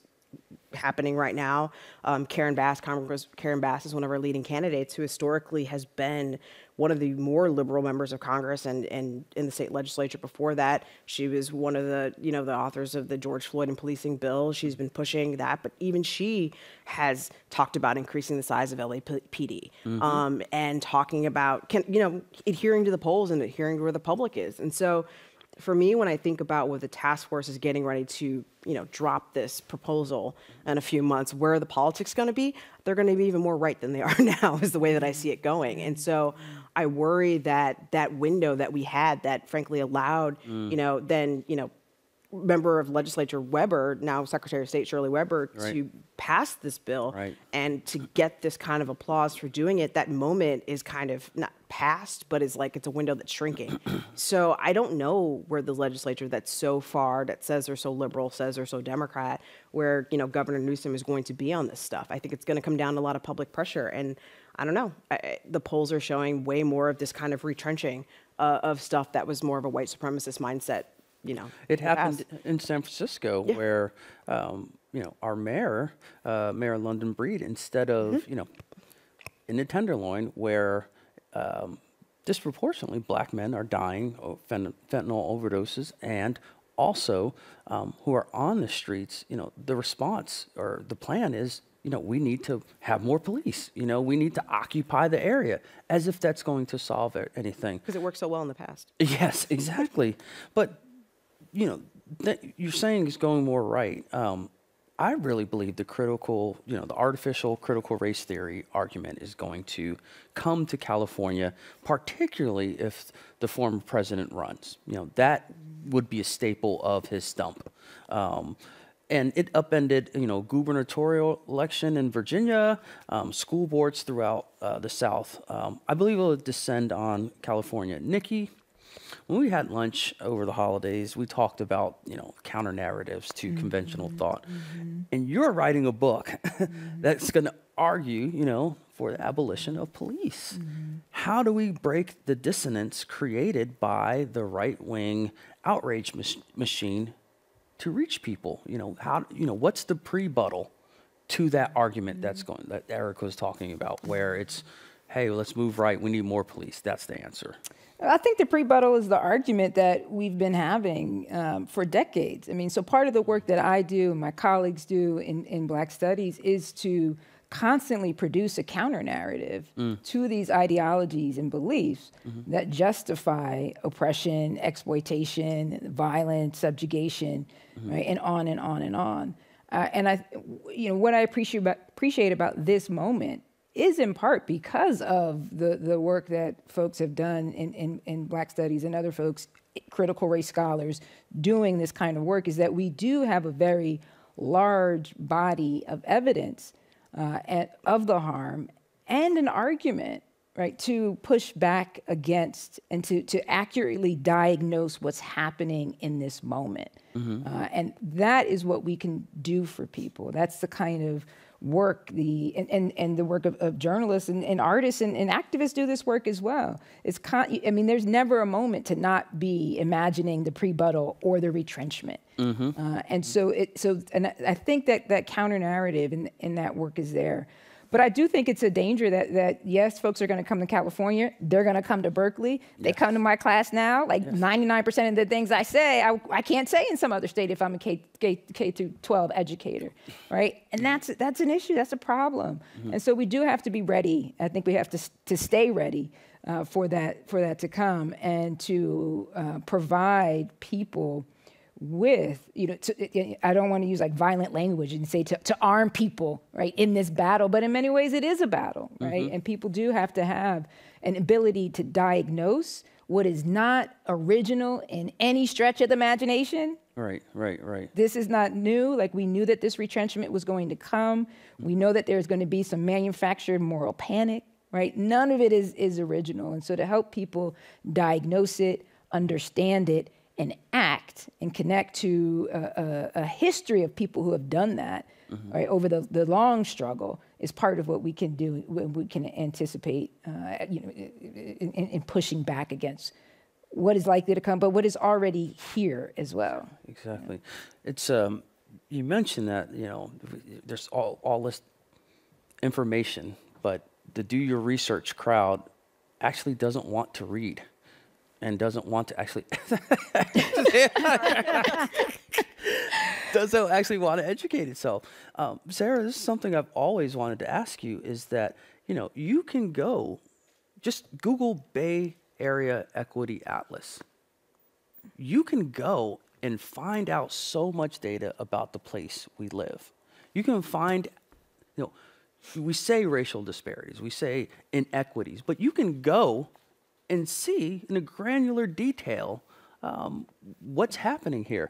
happening right now. Um, Karen Bass, Congress, Karen Bass is one of our leading candidates who historically has been one of the more liberal members of Congress and, and in the state legislature before that. She was one of the, you know, the authors of the George Floyd and policing bill. She's been pushing that, but even she has talked about increasing the size of L A P D mm-hmm. um, and talking about, can, you know, adhering to the polls and adhering to where the public is. And so for me, when I think about what the task force is getting ready to, you know, drop this proposal in a few months, where are the politics going to be? They're going to be even more right than they are now is the way that I see it going. And so I worry that that window that we had that frankly allowed, mm. you know, then, you know, member of legislature Weber, now Secretary of State Shirley Weber, right. to pass this bill right. and to get this kind of applause for doing it, that moment is kind of not passed, but it's like it's a window that's shrinking. So I don't know where the legislature that's so far, that says they're so liberal, says they're so Democrat, where, you know, Governor Newsom is going to be on this stuff. I think it's going to come down to a lot of public pressure. And I don't know, I, the polls are showing way more of this kind of retrenching uh, of stuff that was more of a white supremacist mindset. You know, it happened past. in San Francisco yeah. where, um, you know, our mayor, uh, Mayor London Breed, instead of, mm-hmm. you know, in the Tenderloin where um, disproportionately black men are dying of fent fentanyl overdoses and also um, who are on the streets, you know, the response or the plan is, you know, we need to have more police. You know, we need to occupy the area, as if that's going to solve anything. Because it worked so well in the past. Yes, exactly. But you know, that you're saying is going more right. Um, I really believe the critical, you know, the artificial critical race theory argument is going to come to California, particularly if the former president runs. You know, that would be a staple of his stump. Um, and it upended, you know, gubernatorial election in Virginia, um, school boards throughout uh, the South. Um, I believe it will descend on California. Nikki, when we had lunch over the holidays, we talked about, you know, counter narratives to mm-hmm. conventional thought. Mm-hmm. And you're writing a book mm-hmm. that's going to argue, you know, for the abolition of police. Mm-hmm. How do we break the dissonance created by the right-wing outrage mach- machine to reach people? You know, how, you know, what's the pre-buttal to that argument mm-hmm. that's going, that Erika was talking about, where it's, hey, let's move right, we need more police. That's the answer. I think the pre-buttal is the argument that we've been having um, for decades. I mean, so part of the work that I do and my colleagues do in, in Black Studies is to constantly produce a counter-narrative mm. to these ideologies and beliefs mm-hmm. that justify oppression, exploitation, violence, subjugation, mm-hmm. right, and on and on and on. Uh, and I, you know, what I appreciate about, appreciate about this moment is in part because of the, the work that folks have done in, in, in Black studies and other folks, critical race scholars, doing this kind of work, is that we do have a very large body of evidence uh, at, of the harm and an argument, right, to push back against and to, to accurately diagnose what's happening in this moment. Mm-hmm. uh, and that is what we can do for people. That's the kind of work, the and, and, and the work of, of journalists and, and artists and, and activists do this work as well. It's con I mean, there's never a moment to not be imagining the pre-buttal or the retrenchment. Mm-hmm. uh, and so it so and I think that that counter narrative in, in that work is there. But I do think it's a danger that, that yes, folks are going to come to California. They're going to come to Berkeley. They yes. come to my class now. Like ninety-nine percent yes. of the things I say, I, I can't say in some other state if I'm a K, K, K through twelve educator, right? And that's, that's an issue. That's a problem. Mm-hmm. And so we do have to be ready. I think we have to, to stay ready uh, for, that, for that to come and to uh, provide people with, you know, to, I don't want to use like violent language and say to, to arm people, right, in this battle, but in many ways it is a battle, right? Mm-hmm. And people do have to have an ability to diagnose what is not original in any stretch of the imagination. Right, right, right. This is not new. Like, we knew that this retrenchment was going to come. Mm-hmm. We know that there's going to be some manufactured moral panic, right? None of it is, is original. And so to help people diagnose it, understand it, and act and connect to a, a, a history of people who have done that, mm-hmm. right, over the, the long struggle is part of what we can do, what we can anticipate, uh, you know, in, in pushing back against what is likely to come, but what is already here as well. Exactly. You know? It's um, you mentioned that, you know, there's all, all this information, but the do your research crowd actually doesn't want to read. And doesn't want to actually doesn't actually want to educate itself. Um, Sarah, this is something I've always wanted to ask you: is that you know you can go, just Google Bay Area Equity Atlas. You can go and find out so much data about the place we live. You can find, you know, we say racial disparities, we say inequities, but you can go and see in a granular detail um, what's happening here.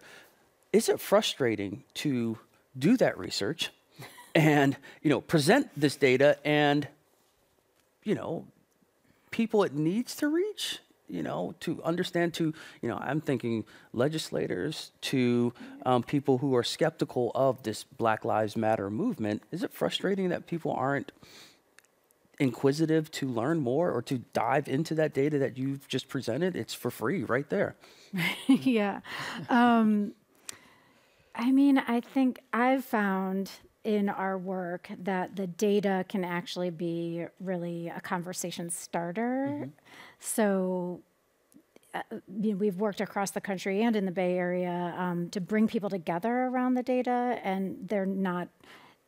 Is it frustrating to do that research and, you know, present this data and, you know, people it needs to reach, you know, to understand, to, you know, I'm thinking legislators, to um, people who are skeptical of this Black Lives Matter movement. Is it frustrating that people aren't inquisitive to learn more or to dive into that data that you've just presented? It's for free right there. Yeah. Um, I mean, I think I've found in our work that the data can actually be really a conversation starter. Mm-hmm. So uh, you know, we've worked across the country and in the Bay Area um, to bring people together around the data, and they're not...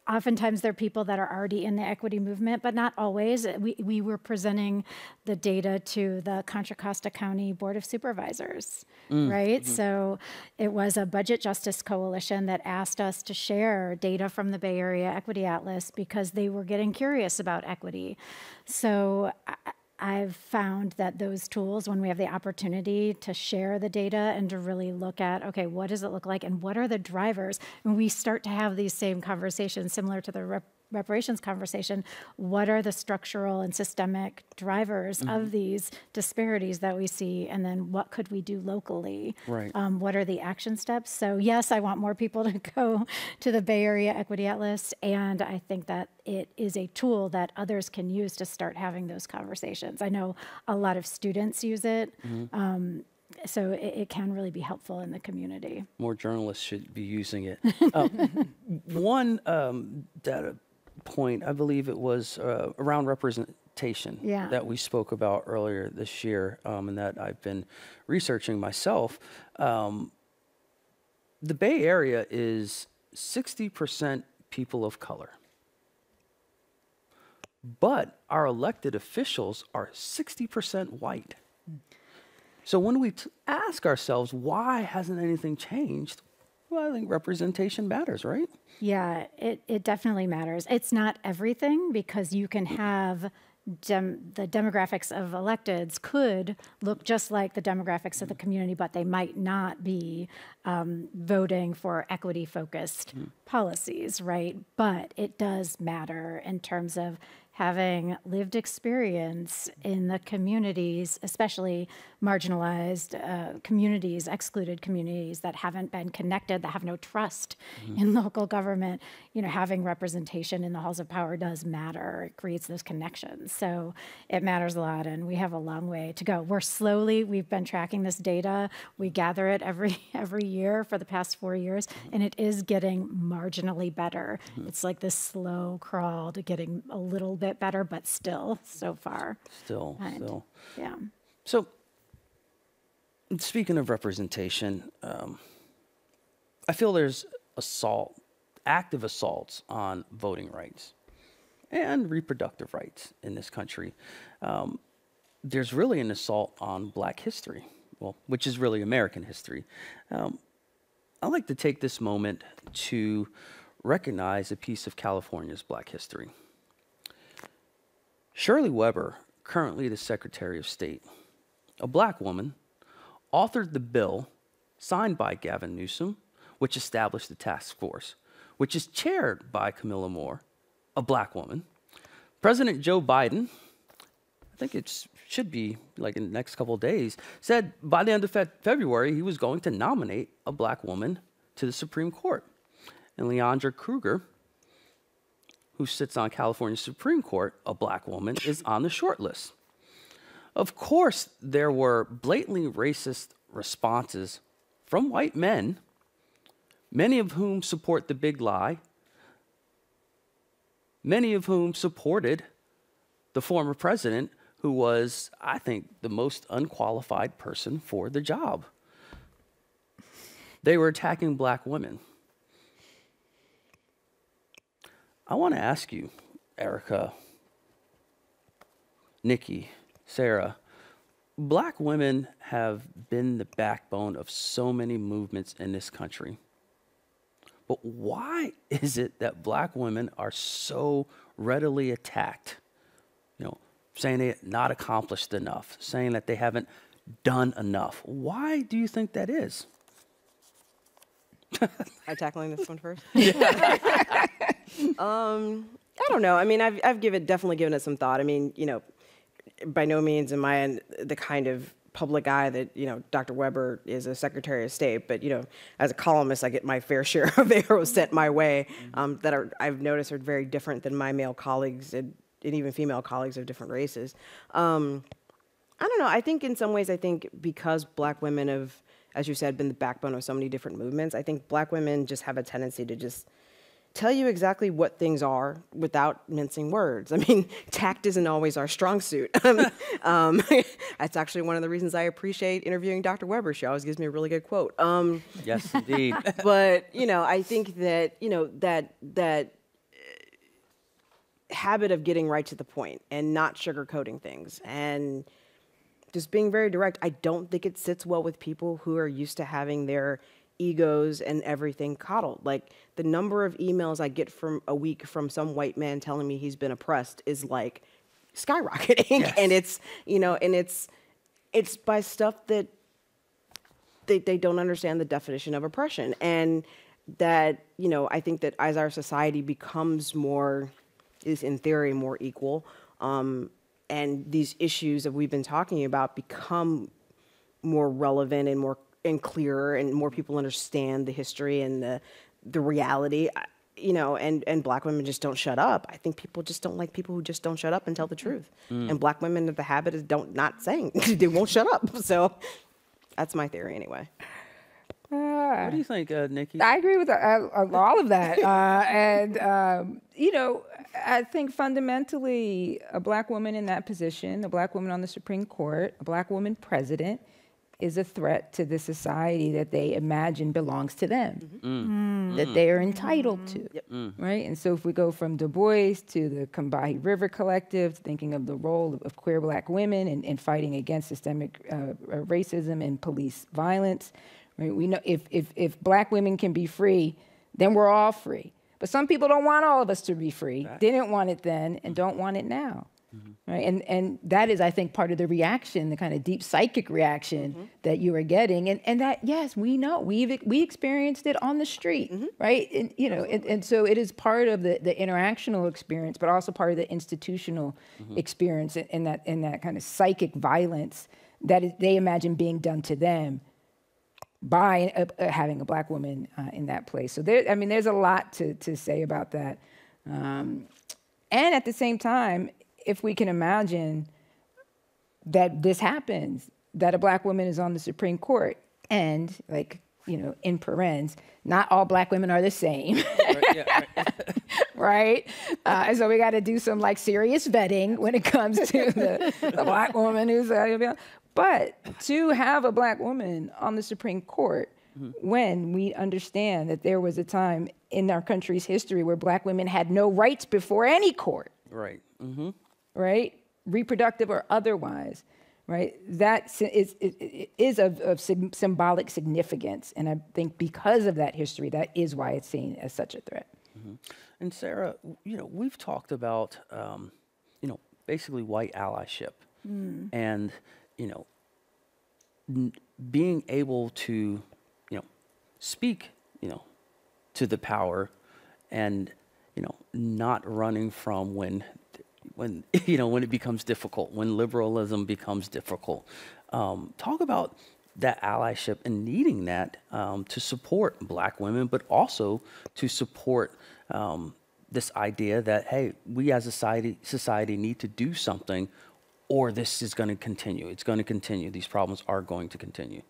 Oftentimes they're people that are already in the equity movement, but not always. We, we were presenting the data to the Contra Costa County Board of Supervisors, mm, right? Mm-hmm. So it was a Budget Justice Coalition that asked us to share data from the Bay Area Equity Atlas because they were getting curious about equity. So I, I've found that those tools, when we have the opportunity to share the data and to really look at, okay, what does it look like and what are the drivers? And we start to have these same conversations similar to the rep reparations conversation. What are the structural and systemic drivers mm-hmm. of these disparities that we see? And then what could we do locally? Right. Um, what are the action steps? So yes, I want more people to go to the Bay Area Equity Atlas. And I think that it is a tool that others can use to start having those conversations. I know a lot of students use it. Mm-hmm. um, so it, it can really be helpful in the community. More journalists should be using it. Um, one um, data point, I believe it was uh, around representation yeah. that we spoke about earlier this year um, and that I've been researching myself. Um, the Bay Area is sixty percent people of color. But our elected officials are sixty percent white. So when we t ask ourselves, why hasn't anything changed? Well, I think representation matters, right? Yeah, it, it definitely matters. It's not everything, because you can have dem the demographics of electeds could look just like the demographics of the community, but they might not be um, voting for equity-focused mm. policies, right? But it does matter in terms of having lived experience in the communities, especially marginalized uh, communities, excluded communities that haven't been connected, that have no trust mm-hmm. in local government. You know, having representation in the halls of power does matter. It creates those connections. So it matters a lot, and we have a long way to go. We're slowly, we've been tracking this data. We gather it every, every year for the past four years, and it is getting marginally better. Mm-hmm. It's like this slow crawl to getting a little bit better, but still so far. Still, and, still. Yeah. So speaking of representation, um, I feel there's assault, active assaults on voting rights and reproductive rights in this country. Um, there's really an assault on Black history, well, which is really American history. Um, I'd like to take this moment to recognize a piece of California's Black history. Shirley Weber, currently the Secretary of State, a Black woman, authored the bill signed by Gavin Newsom, which established the task force, which is chaired by Camilla Moore, a Black woman. President Joe Biden, I think it should be like in the next couple of days, said by the end of fe- February he was going to nominate a Black woman to the Supreme Court. And Leandra Kruger, who sits on California Supreme Court, a Black woman, is on the short list. Of course, there were blatantly racist responses from white men, many of whom support the big lie, many of whom supported the former president, who was, I think, the most unqualified person for the job. They were attacking Black women. I want to ask you, Erika, Nikki, Sarah, Black women have been the backbone of so many movements in this country. But why is it that Black women are so readily attacked? You know, saying they're not accomplished enough, saying that they haven't done enough. Why do you think that is? Am I tackling this one first? Yeah. um, I don't know. I mean, I've, I've given, definitely given it some thought. I mean, you know, by no means am I the kind of public eye that, you know, Doctor Weber is a Secretary of State, but, you know, as a columnist, I get my fair share of arrows sent my way um, that are, I've noticed are very different than my male colleagues and, and even female colleagues of different races. Um, I don't know. I think in some ways, I think because Black women have, as you said, been the backbone of so many different movements, I think Black women just have a tendency to just tell you exactly what things are without mincing words. I mean, tact isn't always our strong suit. um, that's actually one of the reasons I appreciate interviewing Doctor Weber. She always gives me a really good quote. Um, yes, indeed. But, you know, I think that, you know, that, that habit of getting right to the point and not sugarcoating things and just being very direct, I don't think it sits well with people who are used to having their egos and everything coddled. Like, the number of emails I get from a week from some white man telling me he's been oppressed is like skyrocketing. Yes. And it's, you know, and it's, it's by stuff that they, they don't understand the definition of oppression. And that, you know, I think that as our society becomes more, is in theory more equal, um, and these issues that we've been talking about become more relevant and more and clearer, and more people understand the history and the the reality, you know, and, and Black women just don't shut up. I think people just don't like people who just don't shut up and tell the truth. Mm. And Black women have the habit of don't not saying. They won't shut up. So that's my theory anyway. Uh, what do you think, uh, Nikki? I agree with uh, all of that. uh, and, um, you know, I think fundamentally a Black woman in that position, a Black woman on the Supreme Court, a Black woman president, is a threat to the society that they imagine belongs to them, mm-hmm. mm. that they are entitled mm-hmm. to, yep. mm. right? And so if we go from Du Bois to the Combahee River Collective, thinking of the role of, of queer black women in, in fighting against systemic uh, racism and police violence, right? We know if, if, if black women can be free, then we're all free. But some people don't want all of us to be free, right. didn't want it then, and don't want it now. Mm-hmm. Right? And, and that is, I think, part of the reaction, the kind of deep psychic reaction mm-hmm. that you are getting. And, and that, yes, we know. We've, we experienced it on the street, mm-hmm. right? And, you know, and, and so it is part of the, the interactional experience, but also part of the institutional mm-hmm. experience in, in, that, in that kind of psychic violence that is, they imagine being done to them by a, a, having a black woman uh, in that place. So there, I mean, there's a lot to, to say about that. Um, and at the same time, if we can imagine that this happens, that a black woman is on the Supreme Court and, like, you know, in parens, not all black women are the same, right? Yeah, right. right? Uh, and so we got to do some, like, serious vetting when it comes to the, the black woman who's... Uh, But to have a black woman on the Supreme Court mm-hmm. when we understand that there was a time in our country's history where black women had no rights before any court. Right. Mm-hmm. Right? Reproductive or otherwise. Right? That is, it is of, of symbolic significance. And I think because of that history, that is why it's seen as such a threat. Mm-hmm. And Sarah, you know, we've talked about, um, you know, basically white allyship. Mm. And... you know, n being able to, you know, speak, you know, to the power, and you know, not running from when, when you know, when it becomes difficult, when liberalism becomes difficult. Um, talk about that allyship and needing that um, to support black women, but also to support um, this idea that hey, we as a society society need to do something. Or this is going to continue. It's going to continue. These problems are going to continue.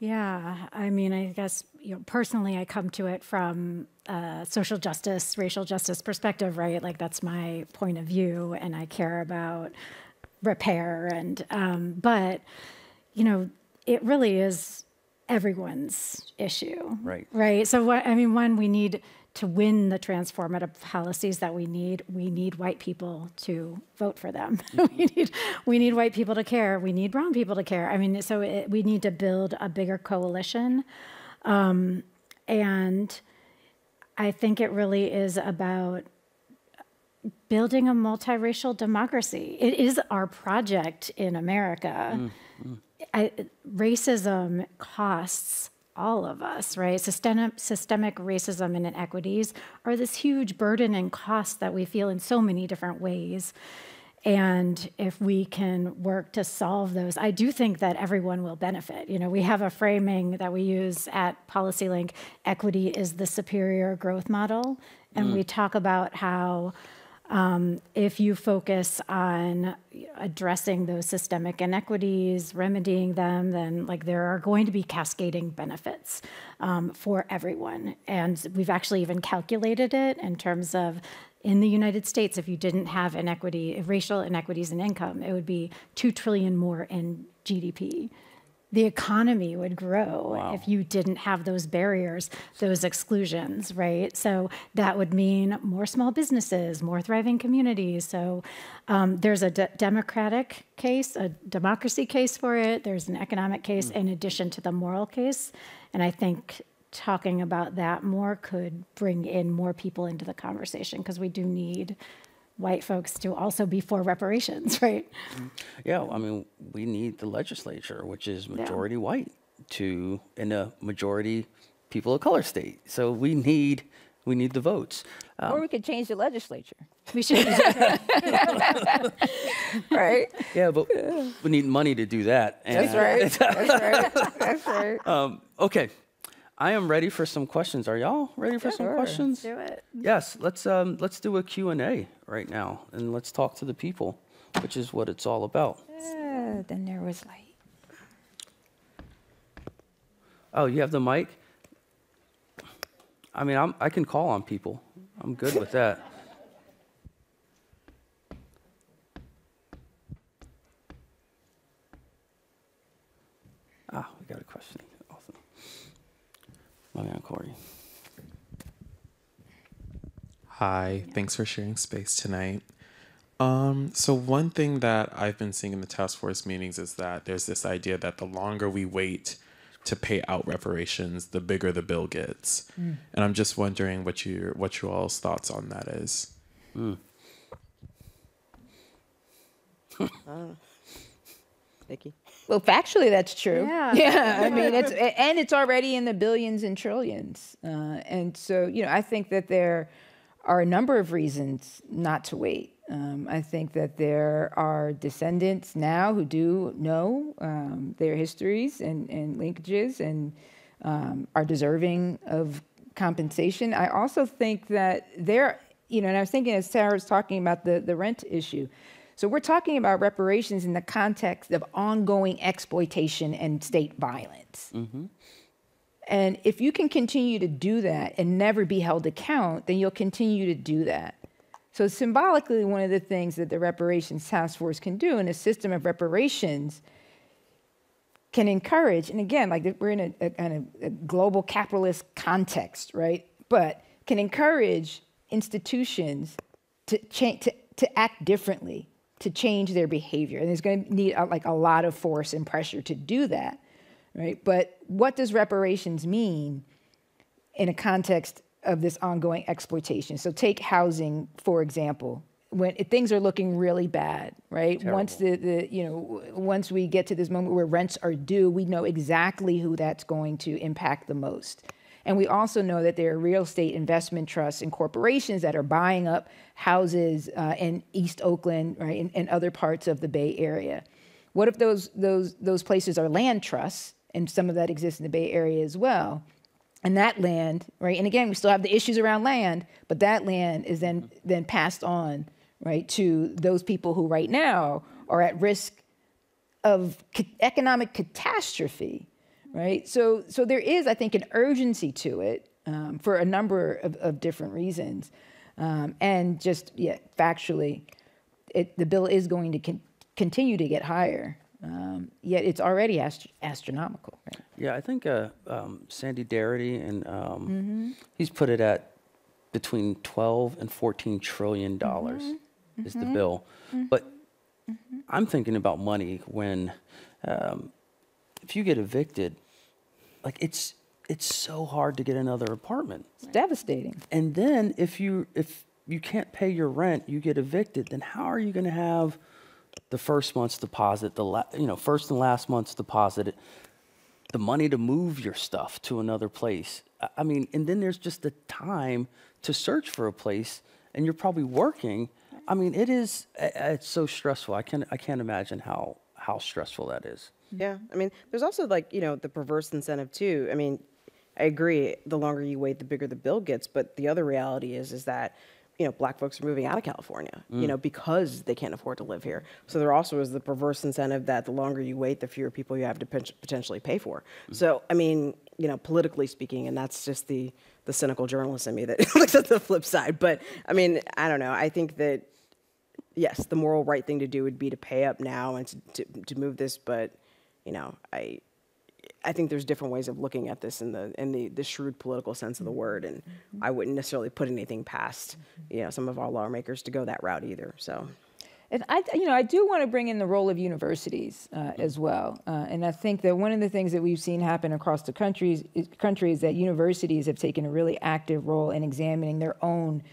Yeah, I mean, I guess you know, personally, I come to it from a social justice, racial justice perspective, right? Like that's my point of view, and I care about repair. And um, but you know, it really is everyone's issue, right? Right. So what I mean, one, we need to win the transformative policies that we need, we need white people to vote for them. Mm-hmm. we need, we need white people to care. We need brown people to care. I mean, so it, we need to build a bigger coalition. Um, and I think it really is about building a multiracial democracy. It is our project in America. Mm-hmm. I, racism costs all of us, right? Systemic, systemic racism and inequities are this huge burden and cost that we feel in so many different ways. And if we can work to solve those, I do think that everyone will benefit. You know, we have a framing that we use at PolicyLink, equity is the superior growth model. And mm. we talk about how um, if you focus on addressing those systemic inequities, remedying them, then like there are going to be cascading benefits um, for everyone. And we've actually even calculated it in terms of in the United States, if you didn't have inequity, racial inequities in income, it would be two trillion dollars more in G D P. The economy would grow wow. if you didn't have those barriers, those exclusions, right? So that would mean more small businesses, more thriving communities. So um, there's a de democratic case, a democracy case for it. There's an economic case mm. in addition to the moral case. And I think talking about that more could bring in more people into the conversation because we do need white folks to also be for reparations, right? Yeah, I mean, we need the legislature, which is majority yeah. white, to in a majority people of color state. So we need we need the votes. Um, or we could change the legislature. We should, right? Yeah, but we need money to do that. And that's right. That's right. That's right. Um, okay. I am ready for some questions. Are y'all ready for yeah, some sure. questions? Let's do it. Yes, let's um, let's do a Q and A right now, and let's talk to the people, which is what it's all about. Yeah, then there was light. Oh, you have the mic? I mean, I'm, I can call on people. I'm good with that. Ah, we Love you, Corey. Hi, yeah. Thanks for sharing space tonight. Um, so one thing that I've been seeing in the task force meetings is that there's this idea that the longer we wait to pay out reparations, the bigger the bill gets. Mm. And I'm just wondering what your what you all's thoughts on that is. Mm. uh, Nikki. Well, factually, that's true. Yeah, yeah. I mean, it's and it's already in the billions and trillions. Uh, and so, you know, I think that there are a number of reasons not to wait. Um, I think that there are descendants now who do know um, their histories and, and linkages and um, are deserving of compensation. I also think that there, you know, and I was thinking as Sarah was talking about the, the rent issue. So we're talking about reparations in the context of ongoing exploitation and state violence. Mm-hmm. And if you can continue to do that and never be held account, then you'll continue to do that. So symbolically, one of the things that the reparations task force can do in a system of reparations can encourage, and again, like we're in a, a kind of a global capitalist context, right? But can encourage institutions to change, to, to act differently, to change their behavior. And there's going to need like a lot of force and pressure to do that, right? But what does reparations mean in a context of this ongoing exploitation? So take housing, for example, when things are looking really bad, right? Terrible. Once the, the, you know, once we get to this moment where rents are due, we know exactly who that's going to impact the most. And we also know that there are real estate investment trusts and corporations that are buying up houses uh, in East Oakland, right, and, and other parts of the Bay Area. What if those those those places are land trusts, and some of that exists in the Bay Area as well? And that land, right, and again, we still have the issues around land, but that land is then then passed on, right, to those people who right now are at risk of economic catastrophe. Right, so so there is, I think, an urgency to it um, for a number of, of different reasons, um, and just yeah, factually, it, the bill is going to con continue to get higher. Um, yet it's already ast astronomical. Right? Yeah, I think uh, um, Sandy Darity and um, mm-hmm. he's put it at between twelve and fourteen trillion dollars mm-hmm. is mm-hmm. the bill, mm-hmm. but mm-hmm. I'm thinking about money when um, if you get evicted. Like it's it's so hard to get another apartment. It's devastating. And then if you if you can't pay your rent, you get evicted. Then how are you going to have the first month's deposit, the la you know first and last month's deposit, the money to move your stuff to another place? I mean, and then there's just the time to search for a place, and you're probably working. I mean, it is it's so stressful. I can't I can't imagine how how stressful that is. Yeah, I mean, there's also like, you know, the perverse incentive too. I mean, I agree, the longer you wait, the bigger the bill gets, but the other reality is, is that, you know, black folks are moving out of California, mm. you know, because they can't afford to live here. So there also is the perverse incentive that the longer you wait, the fewer people you have to potentially pay for. Mm. So, I mean, you know, politically speaking, and that's just the, the cynical journalist in me that looks at the flip side. But I mean, I don't know, I think that, yes, the moral right thing to do would be to pay up now and to, to, to move this, but you know, I, I think there's different ways of looking at this in the in the, the shrewd political sense of the word, and mm-hmm. I wouldn't necessarily put anything past, you know, some of our lawmakers to go that route either. So, and I, you know, I do want to bring in the role of universities uh, as well, uh, and I think that one of the things that we've seen happen across the countries is, countries that universities have taken a really active role in examining their own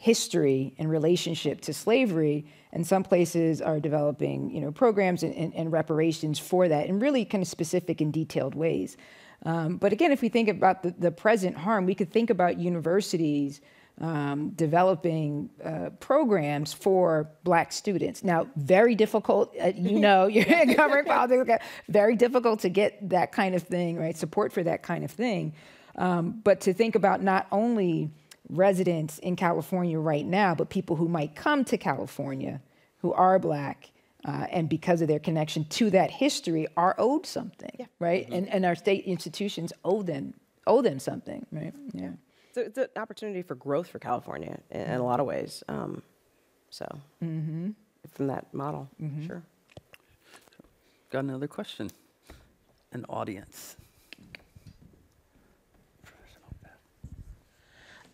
history and relationship to slavery, and some places are developing, you know, programs and, and, and reparations for that in really kind of specific and detailed ways. Um, but again, if we think about the, the present harm, we could think about universities um, developing uh, programs for black students. Now, very difficult, uh, you know, you're in government politics, very difficult to get that kind of thing, right? Support for that kind of thing. Um, but to think about not only residents in California right now, but people who might come to California who are black uh, and because of their connection to that history are owed something, yeah. right? Mm-hmm. And, and our state institutions owe them, owe them something, right? Yeah. So it's an opportunity for growth for California in, in a lot of ways. Um, so mm-hmm. from that model, mm-hmm. sure. Got another question, an audience.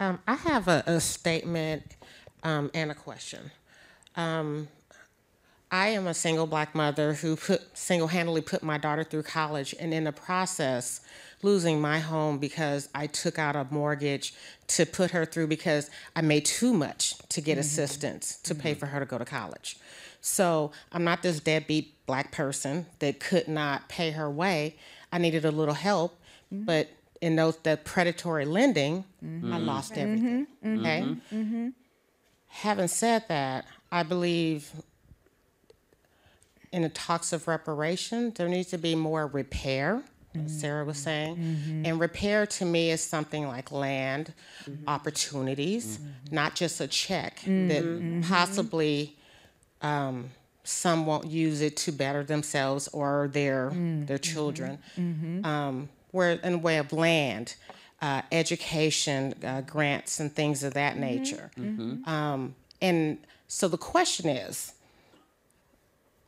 Um, I have a, a statement um, and a question. Um, I am a single black mother who put, single-handedly put my daughter through college, and in the process, losing my home because I took out a mortgage to put her through because I made too much to get mm-hmm. assistance to mm-hmm. pay for her to go to college. So I'm not this deadbeat black person that could not pay her way. I needed a little help, mm-hmm. but in those that predatory lending, mm-hmm. I lost everything. Mm-hmm. Okay. Mm-hmm. Having said that, I believe in the talks of reparation, there needs to be more repair, mm-hmm. as Sarah was saying. Mm-hmm. And repair to me is something like land, mm-hmm. opportunities, mm-hmm. not just a check mm-hmm. that mm-hmm. possibly um, some won't use it to better themselves or their mm-hmm. their children. Mm-hmm. Um, where in the way of land, uh, education, uh, grants, and things of that nature. Mm-hmm. Um, and so the question is,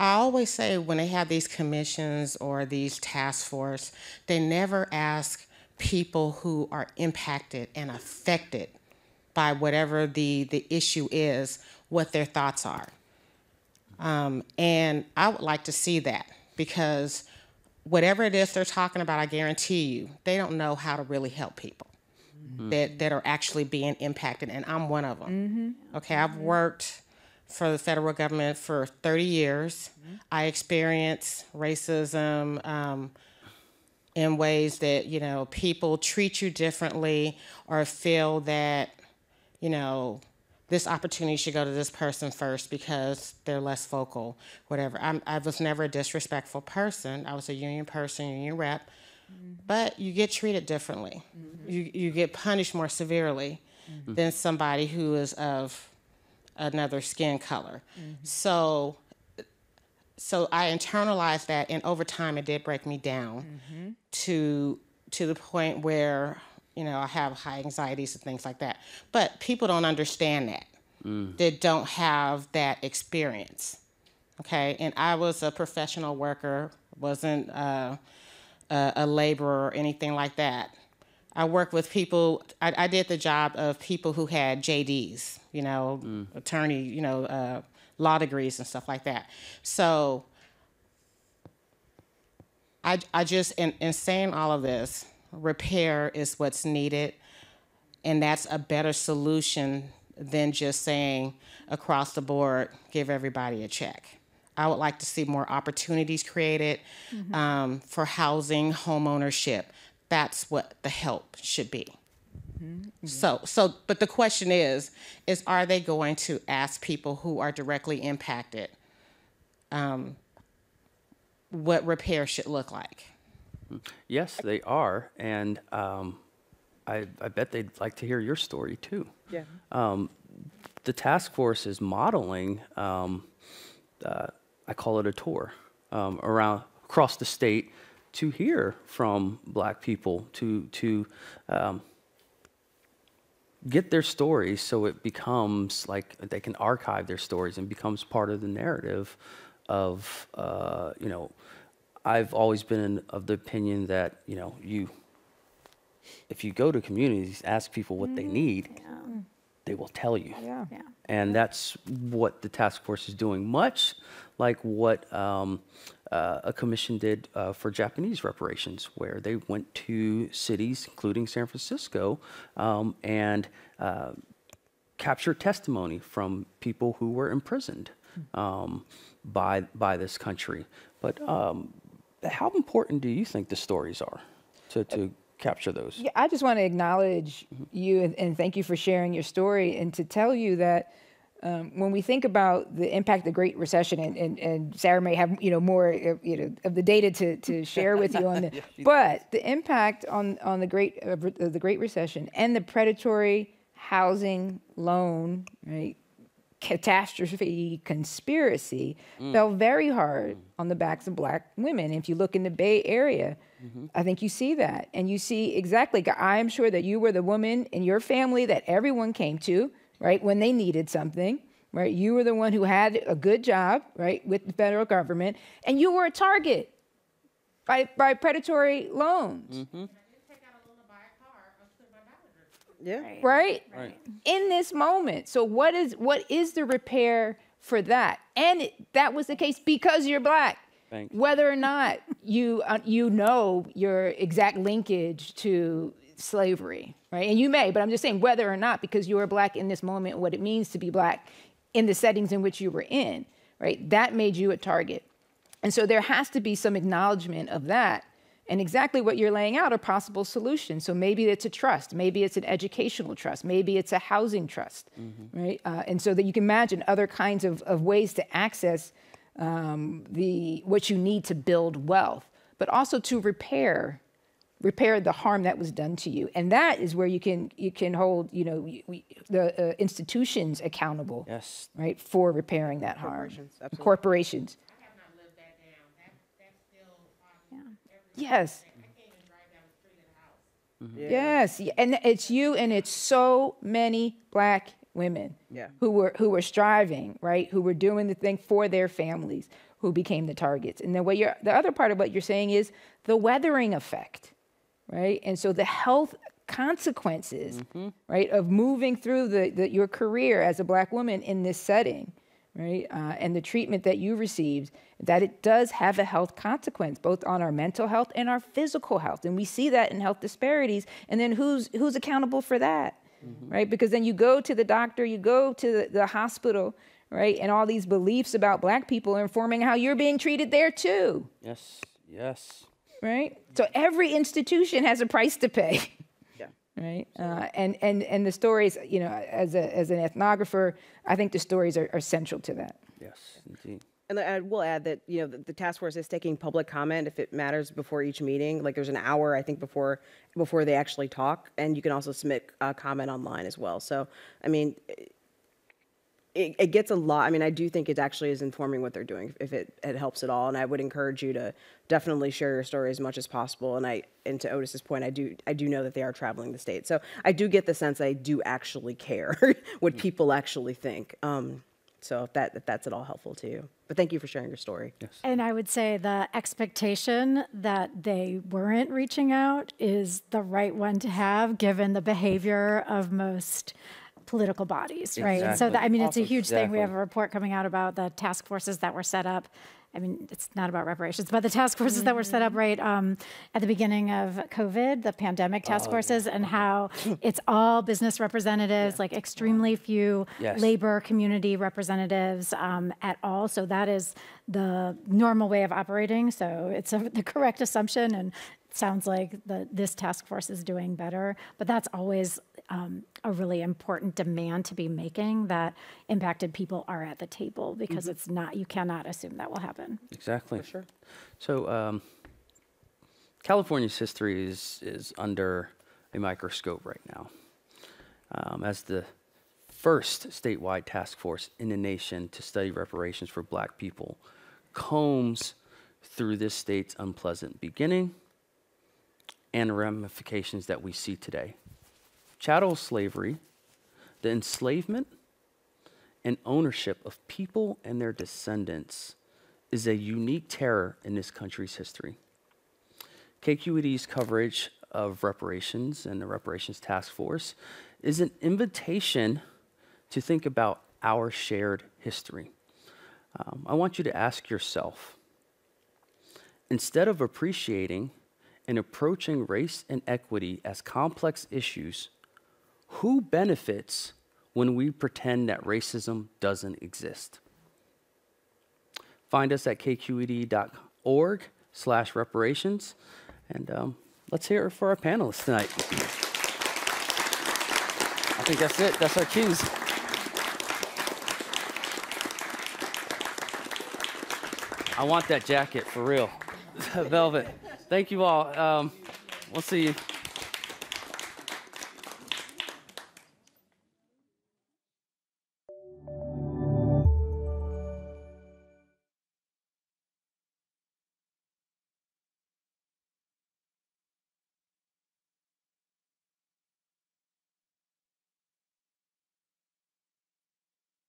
I always say when they have these commissions or these task force, they never ask people who are impacted and affected by whatever the, the issue is, what their thoughts are. Um, and I would like to see that, because whatever it is they're talking about, I guarantee you, they don't know how to really help people mm-hmm. that, that are actually being impacted, and I'm one of them. Mm-hmm. Okay, I've worked for the federal government for thirty years. Mm-hmm. I experienced racism um, in ways that, you know, people treat you differently or feel that, you know, this opportunity should go to this person first because they're less vocal, whatever. I'm, I was never a disrespectful person. I was a union person, union rep, mm-hmm. but you get treated differently. Mm-hmm. You, you get punished more severely mm-hmm. than somebody who is of another skin color. Mm-hmm. So so I internalized that, and over time it did break me down mm-hmm. to to the point where, you know, I have high anxieties and things like that. But people don't understand that. Mm. They don't have that experience. Okay, and I was a professional worker, wasn't uh, a, a laborer or anything like that. I worked with people, I, I did the job of people who had J Ds, you know, mm. attorney, you know, uh, law degrees and stuff like that. So I, I just, in, in saying all of this, repair is what's needed, and that's a better solution than just saying across the board, give everybody a check. I would like to see more opportunities created mm-hmm. um, for housing, home ownership. That's what the help should be. Mm-hmm. So, so, but the question is, is are they going to ask people who are directly impacted um, what repair should look like? Yes, they are, and um, I, I bet they'd like to hear your story too. Yeah. Um, the task force is modeling, um, uh, I call it a tour, um, around across the state, to hear from black people, to to um, get their stories so it becomes like they can archive their stories and becomes part of the narrative of, uh, you know, I've always been in, of the opinion that, you know, you, if you go to communities, ask people what mm-hmm. they need, yeah. they will tell you. Yeah. Yeah. And that's what the task force is doing, much like what um, uh, a commission did uh, for Japanese reparations, where they went to cities, including San Francisco, um, and uh, captured testimony from people who were imprisoned um, by, by this country. But um, how important do you think the stories are to, to capture those? Yeah, I just want to acknowledge mm-hmm. you and, and thank you for sharing your story, and to tell you that um, when we think about the impact of the Great Recession, and, and, and Sarah may have you know more uh, you know of the data to, to share with you on the, yeah, but the impact on on the Great uh, the Great Recession and the predatory housing loan right catastrophe conspiracy mm. fell very hard mm. on the backs of black women. If you look in the Bay Area, mm-hmm. I think you see that. And you see exactly, I'm sure that you were the woman in your family that everyone came to, right, when they needed something, right? You were the one who had a good job, right, with the federal government, and you were a target by, by predatory loans. Mm-hmm. Yeah. Right. Right? Right. In this moment. So what is what is the repair for that? And it, that was the case because you're black. Thanks. Whether or not you uh, you know your exact linkage to slavery, right? And you may, but I'm just saying whether or not, because you were black in this moment, what it means to be black in the settings in which you were in, right? That made you a target. And so there has to be some acknowledgement of that. And exactly what you're laying out are possible solutions. So maybe it's a trust, maybe it's an educational trust, maybe it's a housing trust, mm-hmm. right? Uh, and so that you can imagine other kinds of, of ways to access um, the what you need to build wealth, but also to repair, repair the harm that was done to you. And that is where you can you can hold you know we, the uh, institutions accountable, yes, right, for repairing that harm. Corporations. Corporations. Yes. Mm-hmm. yeah. Yes, and it's you, and it's so many black women yeah. who were who were striving, right? Who were doing the thing for their families, who became the targets. And then what you're, the other part of what you're saying is the weathering effect, right? And so the health consequences, mm-hmm. right, of moving through the, the your career as a black woman in this setting. Right? Uh, and the treatment that you received, that it does have a health consequence, both on our mental health and our physical health. And we see that in health disparities. And then who's, who's accountable for that, mm-hmm. right? Because then you go to the doctor, you go to the, the hospital, right? And all these beliefs about black people are informing how you're being treated there too. Yes, yes. Right? So every institution has a price to pay. Right, uh, and and and the stories, you know, as a as an ethnographer, I think the stories are, are central to that. Yes, indeed. And I will add that you know the, the task force is taking public comment if it matters before each meeting. Like there's an hour, I think, before before they actually talk, and you can also submit uh, comment online as well. So, I mean, it, it gets a lot. I mean, I do think it actually is informing what they're doing if it it helps at all. And I would encourage you to definitely share your story as much as possible. And I, and to Otis's point, I do, I do know that they are traveling the state. So I do get the sense I do actually care what people actually think. Um, so if that, if that's at all helpful to you, but thank you for sharing your story. Yes. And I would say the expectation that they weren't reaching out is the right one to have given the behavior of most political bodies, right? Exactly. So that, I mean, it's awesome. a huge exactly. thing. We have a report coming out about the task forces that were set up. I mean, it's not about reparations, but the task forces that were set up right um, at the beginning of COVID, the pandemic task forces, oh, yeah. and how it's all business representatives, yeah. like extremely few yes. labor community representatives um, at all. So that is the normal way of operating. So it's a, the correct assumption, and it sounds like the, this task force is doing better, but that's always Um, a really important demand to be making that impacted people are at the table because mm-hmm. it's not, you cannot assume that will happen. Exactly. For sure. So um, California's history is, is under a microscope right now. Um, as the first statewide task force in the nation to study reparations for black people combs through this state's unpleasant beginning and the ramifications that we see today. Chattel slavery, the enslavement, and ownership of people and their descendants is a unique terror in this country's history. K Q E D's coverage of reparations and the Reparations Task Force is an invitation to think about our shared history. Um, I want you to ask yourself, instead of appreciating and approaching race and equity as complex issues, who benefits when we pretend that racism doesn't exist? Find us at K Q E D dot org slash reparations, and um, let's hear it for our panelists tonight. I think that's it. That's our cues. I want that jacket for real, velvet. Thank you all. Um, we'll see you.